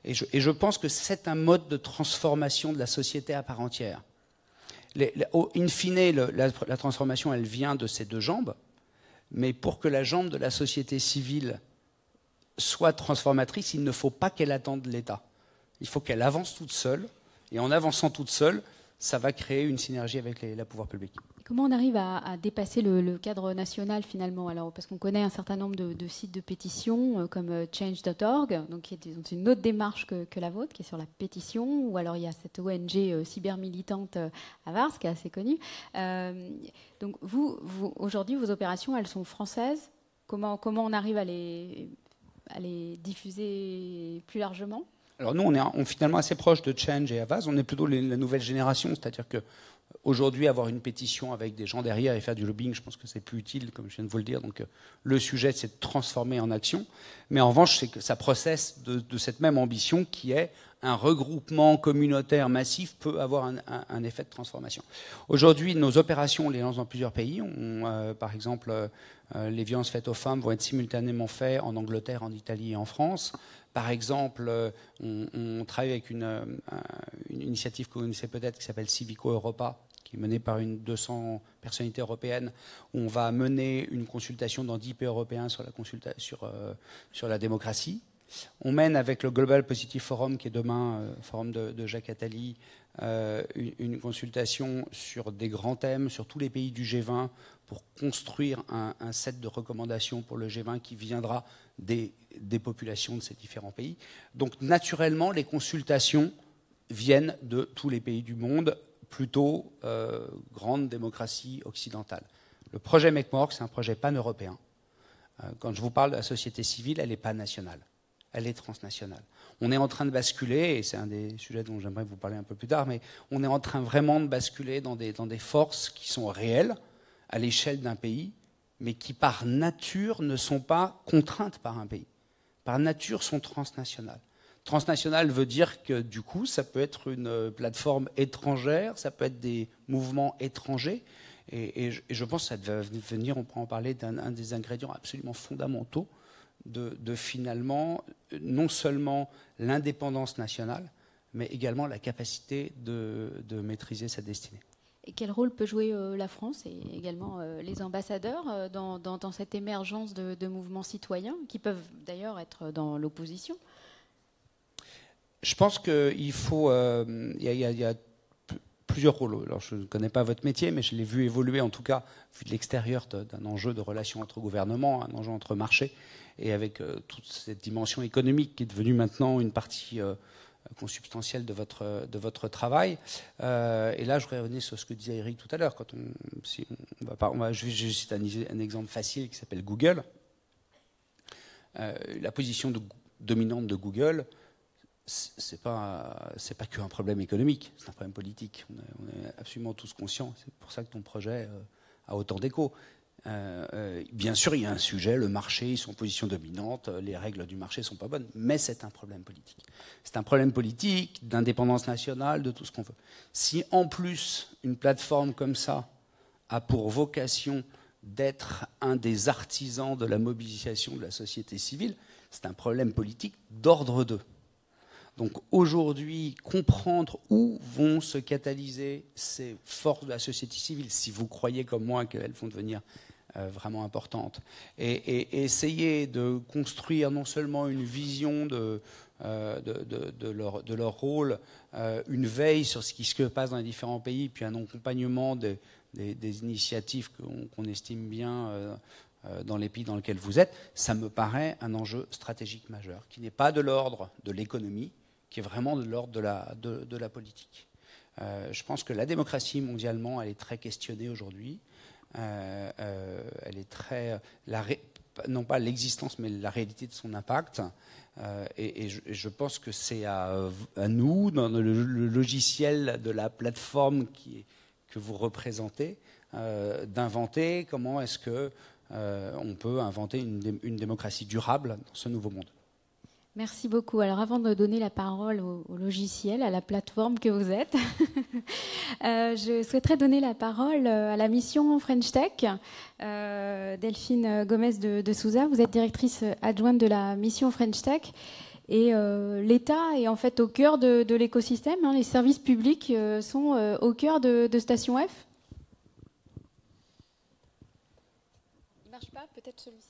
et je, et je pense que c'est un mode de transformation de la société à part entière. Les, les, oh, in fine, le, la, la transformation, elle vient de ces deux jambes, mais pour que la jambe de la société civile soit transformatrice, il ne faut pas qu'elle attende l'État. Il faut qu'elle avance toute seule Et en avançant toute seule, ça va créer une synergie avec les, la pouvoir public. Comment on arrive à, à dépasser le, le cadre national finalement? Alors, parce qu'on connaît un certain nombre de, de sites de pétition euh, comme change point org, donc qui est une autre démarche que, que la vôtre, qui est sur la pétition, ou alors il y a cette O N G euh, cybermilitante euh, Havas, qui est assez connue. Euh, donc vous, vous aujourd'hui, vos opérations, elles sont françaises. Comment, comment on arrive à les, à les diffuser plus largement? Alors nous, on est on, finalement assez proche de Change et Havas. On est plutôt les, la nouvelle génération, c'est-à-dire que aujourd'hui, avoir une pétition avec des gens derrière et faire du lobbying, je pense que c'est plus utile, comme je viens de vous le dire. Donc, le sujet, c'est de transformer en action. Mais en revanche, c'est que ça procède de, de cette même ambition qui est un regroupement communautaire massif peut avoir un, un, un effet de transformation. Aujourd'hui, nos opérations, on les lance dans plusieurs pays. On, euh, par exemple, euh, les violences faites aux femmes vont être simultanément faites en Angleterre, en Italie et en France. Par exemple, on, on travaille avec une, une initiative que vous connaissez peut-être qui s'appelle Civico Europa, qui est menée par une deux cents personnalités européennes. On va mener une consultation dans dix pays européens sur la, consulta, sur, euh, sur la démocratie. On mène avec le Global Positive Forum, qui est demain, euh, forum de, de Jacques Attali, euh, une, une consultation sur des grands thèmes, sur tous les pays du G vingt, pour construire un, un set de recommandations pour le G vingt qui viendra des, des populations de ces différents pays. Donc naturellement, les consultations viennent de tous les pays du monde, plutôt euh, grande démocratie occidentale. Le projet Make point org, c'est un projet pan-européen. Euh, quand je vous parle de la société civile, elle est pan-nationale. Elle est transnationale. On est en train de basculer, et c'est un des sujets dont j'aimerais vous parler un peu plus tard, mais on est en train vraiment de basculer dans des, dans des forces qui sont réelles à l'échelle d'un pays, mais qui par nature ne sont pas contraintes par un pays. Par nature sont transnationales. Transnationales veut dire que du coup, ça peut être une plateforme étrangère, ça peut être des mouvements étrangers, et, et, je, et je pense que ça va venir, on peut en parler, d'un des ingrédients absolument fondamentaux De, de finalement non seulement l'indépendance nationale, mais également la capacité de, de maîtriser sa destinée. Et quel rôle peut jouer euh, la France et également euh, les ambassadeurs euh, dans, dans, dans cette émergence de, de mouvements citoyens qui peuvent d'ailleurs être dans l'opposition? Je pense qu'il faut... Euh, y a, y a, y a plusieurs rôles. Alors, je ne connais pas votre métier, mais je l'ai vu évoluer, en tout cas, vu de l'extérieur, d'un enjeu de relation entre gouvernements, un enjeu entre marchés, et avec euh, toute cette dimension économique qui est devenue maintenant une partie euh, consubstantielle de votre, de votre travail. Euh, et là, je revenais sur ce que disait Eric tout à l'heure. Quand on, si on va pas, on va, je vais juste un, un exemple facile qui s'appelle Google. Euh, la position de, dominante de Google, ce n'est pas, pas qu'un problème économique, c'est un problème politique. On est, on est absolument tous conscients. C'est pour ça que ton projet euh, a autant d'écho. Euh, euh, bien sûr, il y a un sujet, le marché, ils sont en position dominante, les règles du marché ne sont pas bonnes, mais c'est un problème politique. C'est un problème politique, d'indépendance nationale, de tout ce qu'on veut. Si en plus, une plateforme comme ça a pour vocation d'être un des artisans de la mobilisation de la société civile, c'est un problème politique d'ordre deux. Donc aujourd'hui, comprendre où vont se catalyser ces forces de la société civile, si vous croyez comme moi qu'elles vont devenir euh, vraiment importantes, et, et, et essayer de construire non seulement une vision de, euh, de, de, de, leur, de leur rôle, euh, une veille sur ce qui se passe dans les différents pays, puis un accompagnement des, des, des initiatives qu'on qu'on estime bien euh, dans les pays dans lesquels vous êtes, ça me paraît un enjeu stratégique majeur, qui n'est pas de l'ordre de l'économie, qui est vraiment de l'ordre de la, de, de la politique. Euh, je pense que la démocratie mondialement, elle est très questionnée aujourd'hui. Euh, euh, elle est très... La ré, non pas l'existence, mais la réalité de son impact. Euh, et, et, je, et je pense que c'est à, à nous, dans le, le logiciel de la plateforme qui, que vous représentez, euh, d'inventer comment est-ce que euh, on peut inventer une, une démocratie durable dans ce nouveau monde. Merci beaucoup. Alors avant de donner la parole au, au logiciel, à la plateforme que vous êtes, euh, je souhaiterais donner la parole à la mission French Tech. Euh, Delphine Gomez de, de Souza, vous êtes directrice adjointe de la mission French Tech. Et euh, l'État est en fait au cœur de, de l'écosystème. Hein. Les services publics euh, sont euh, au cœur de, de Station F. Il ne marche pas, peut-être celui-ci.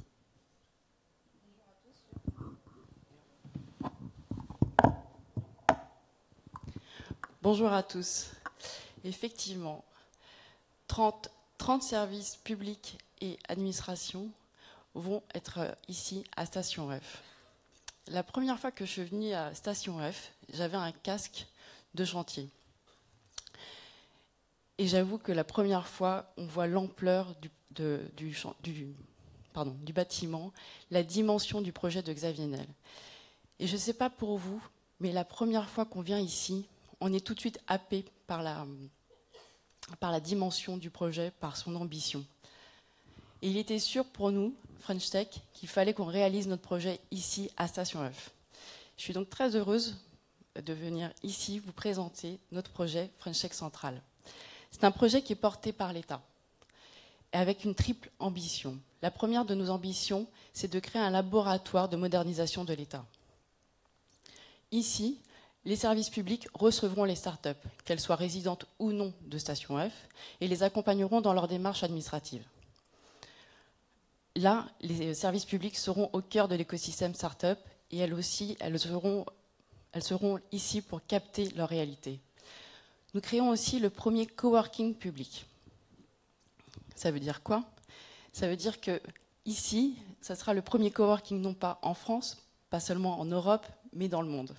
Bonjour à tous. Effectivement, trente, trente services publics et administrations vont être ici à Station F. La première fois que je suis venue à Station F, j'avais un casque de chantier. Et j'avoue que la première fois, on voit l'ampleur du, de, du, du, pardon, du bâtiment, la dimension du projet de Xavier Niel. Et je ne sais pas pour vous, mais la première fois qu'on vient ici, on est tout de suite happé par la, par la dimension du projet, par son ambition. Et il était sûr pour nous, French Tech, qu'il fallait qu'on réalise notre projet ici, à Station F. Je suis donc très heureuse de venir ici vous présenter notre projet French Tech Central. C'est un projet qui est porté par l'État, avec une triple ambition. La première de nos ambitions, c'est de créer un laboratoire de modernisation de l'État. Ici, les services publics recevront les startups, qu'elles soient résidentes ou non de Station F, et les accompagneront dans leur démarche administrative. Là, les services publics seront au cœur de l'écosystème startup et elles aussi, elles seront, elles seront ici pour capter leur réalité. Nous créons aussi le premier coworking public. Ça veut dire quoi? Ça veut dire que ici, ça sera le premier coworking non pas en France, pas seulement en Europe, mais dans le monde.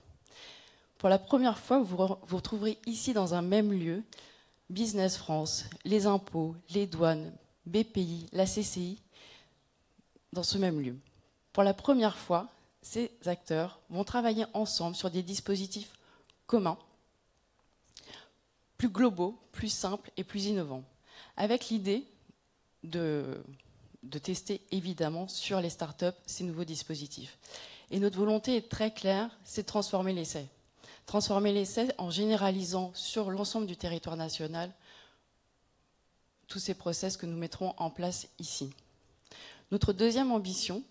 Pour la première fois, vous vous retrouverez ici dans un même lieu Business France, les impôts, les douanes, B P I, la C C I, dans ce même lieu. Pour la première fois, ces acteurs vont travailler ensemble sur des dispositifs communs, plus globaux, plus simples et plus innovants, avec l'idée de, de tester évidemment sur les startups ces nouveaux dispositifs. Et notre volonté est très claire, c'est de transformer l'essai. Transformer l'essai en généralisant sur l'ensemble du territoire national tous ces process que nous mettrons en place ici. Notre deuxième ambition,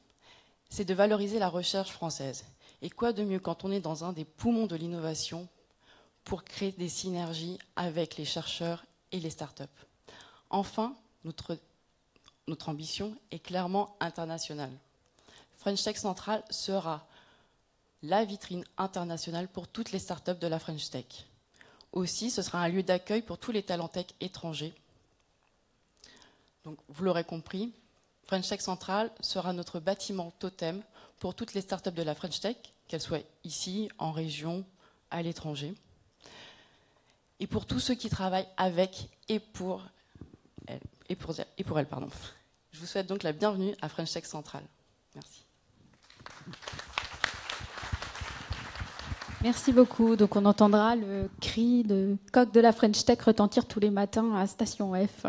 c'est de valoriser la recherche française. Et quoi de mieux quand on est dans un des poumons de l'innovation pour créer des synergies avec les chercheurs et les startups. Enfin, notre, notre ambition est clairement internationale. French Tech Central sera la vitrine internationale pour toutes les startups de la French Tech. Aussi, ce sera un lieu d'accueil pour tous les talents tech étrangers. Donc, vous l'aurez compris, French Tech Central sera notre bâtiment totem pour toutes les startups de la French Tech, qu'elles soient ici, en région, à l'étranger, et pour tous ceux qui travaillent avec et pour elle. Et pour, et pour elle, pardon. Je vous souhaite donc la bienvenue à French Tech Central. Merci. Merci beaucoup. Donc on entendra le cri de coq de la French Tech retentir tous les matins à Station F.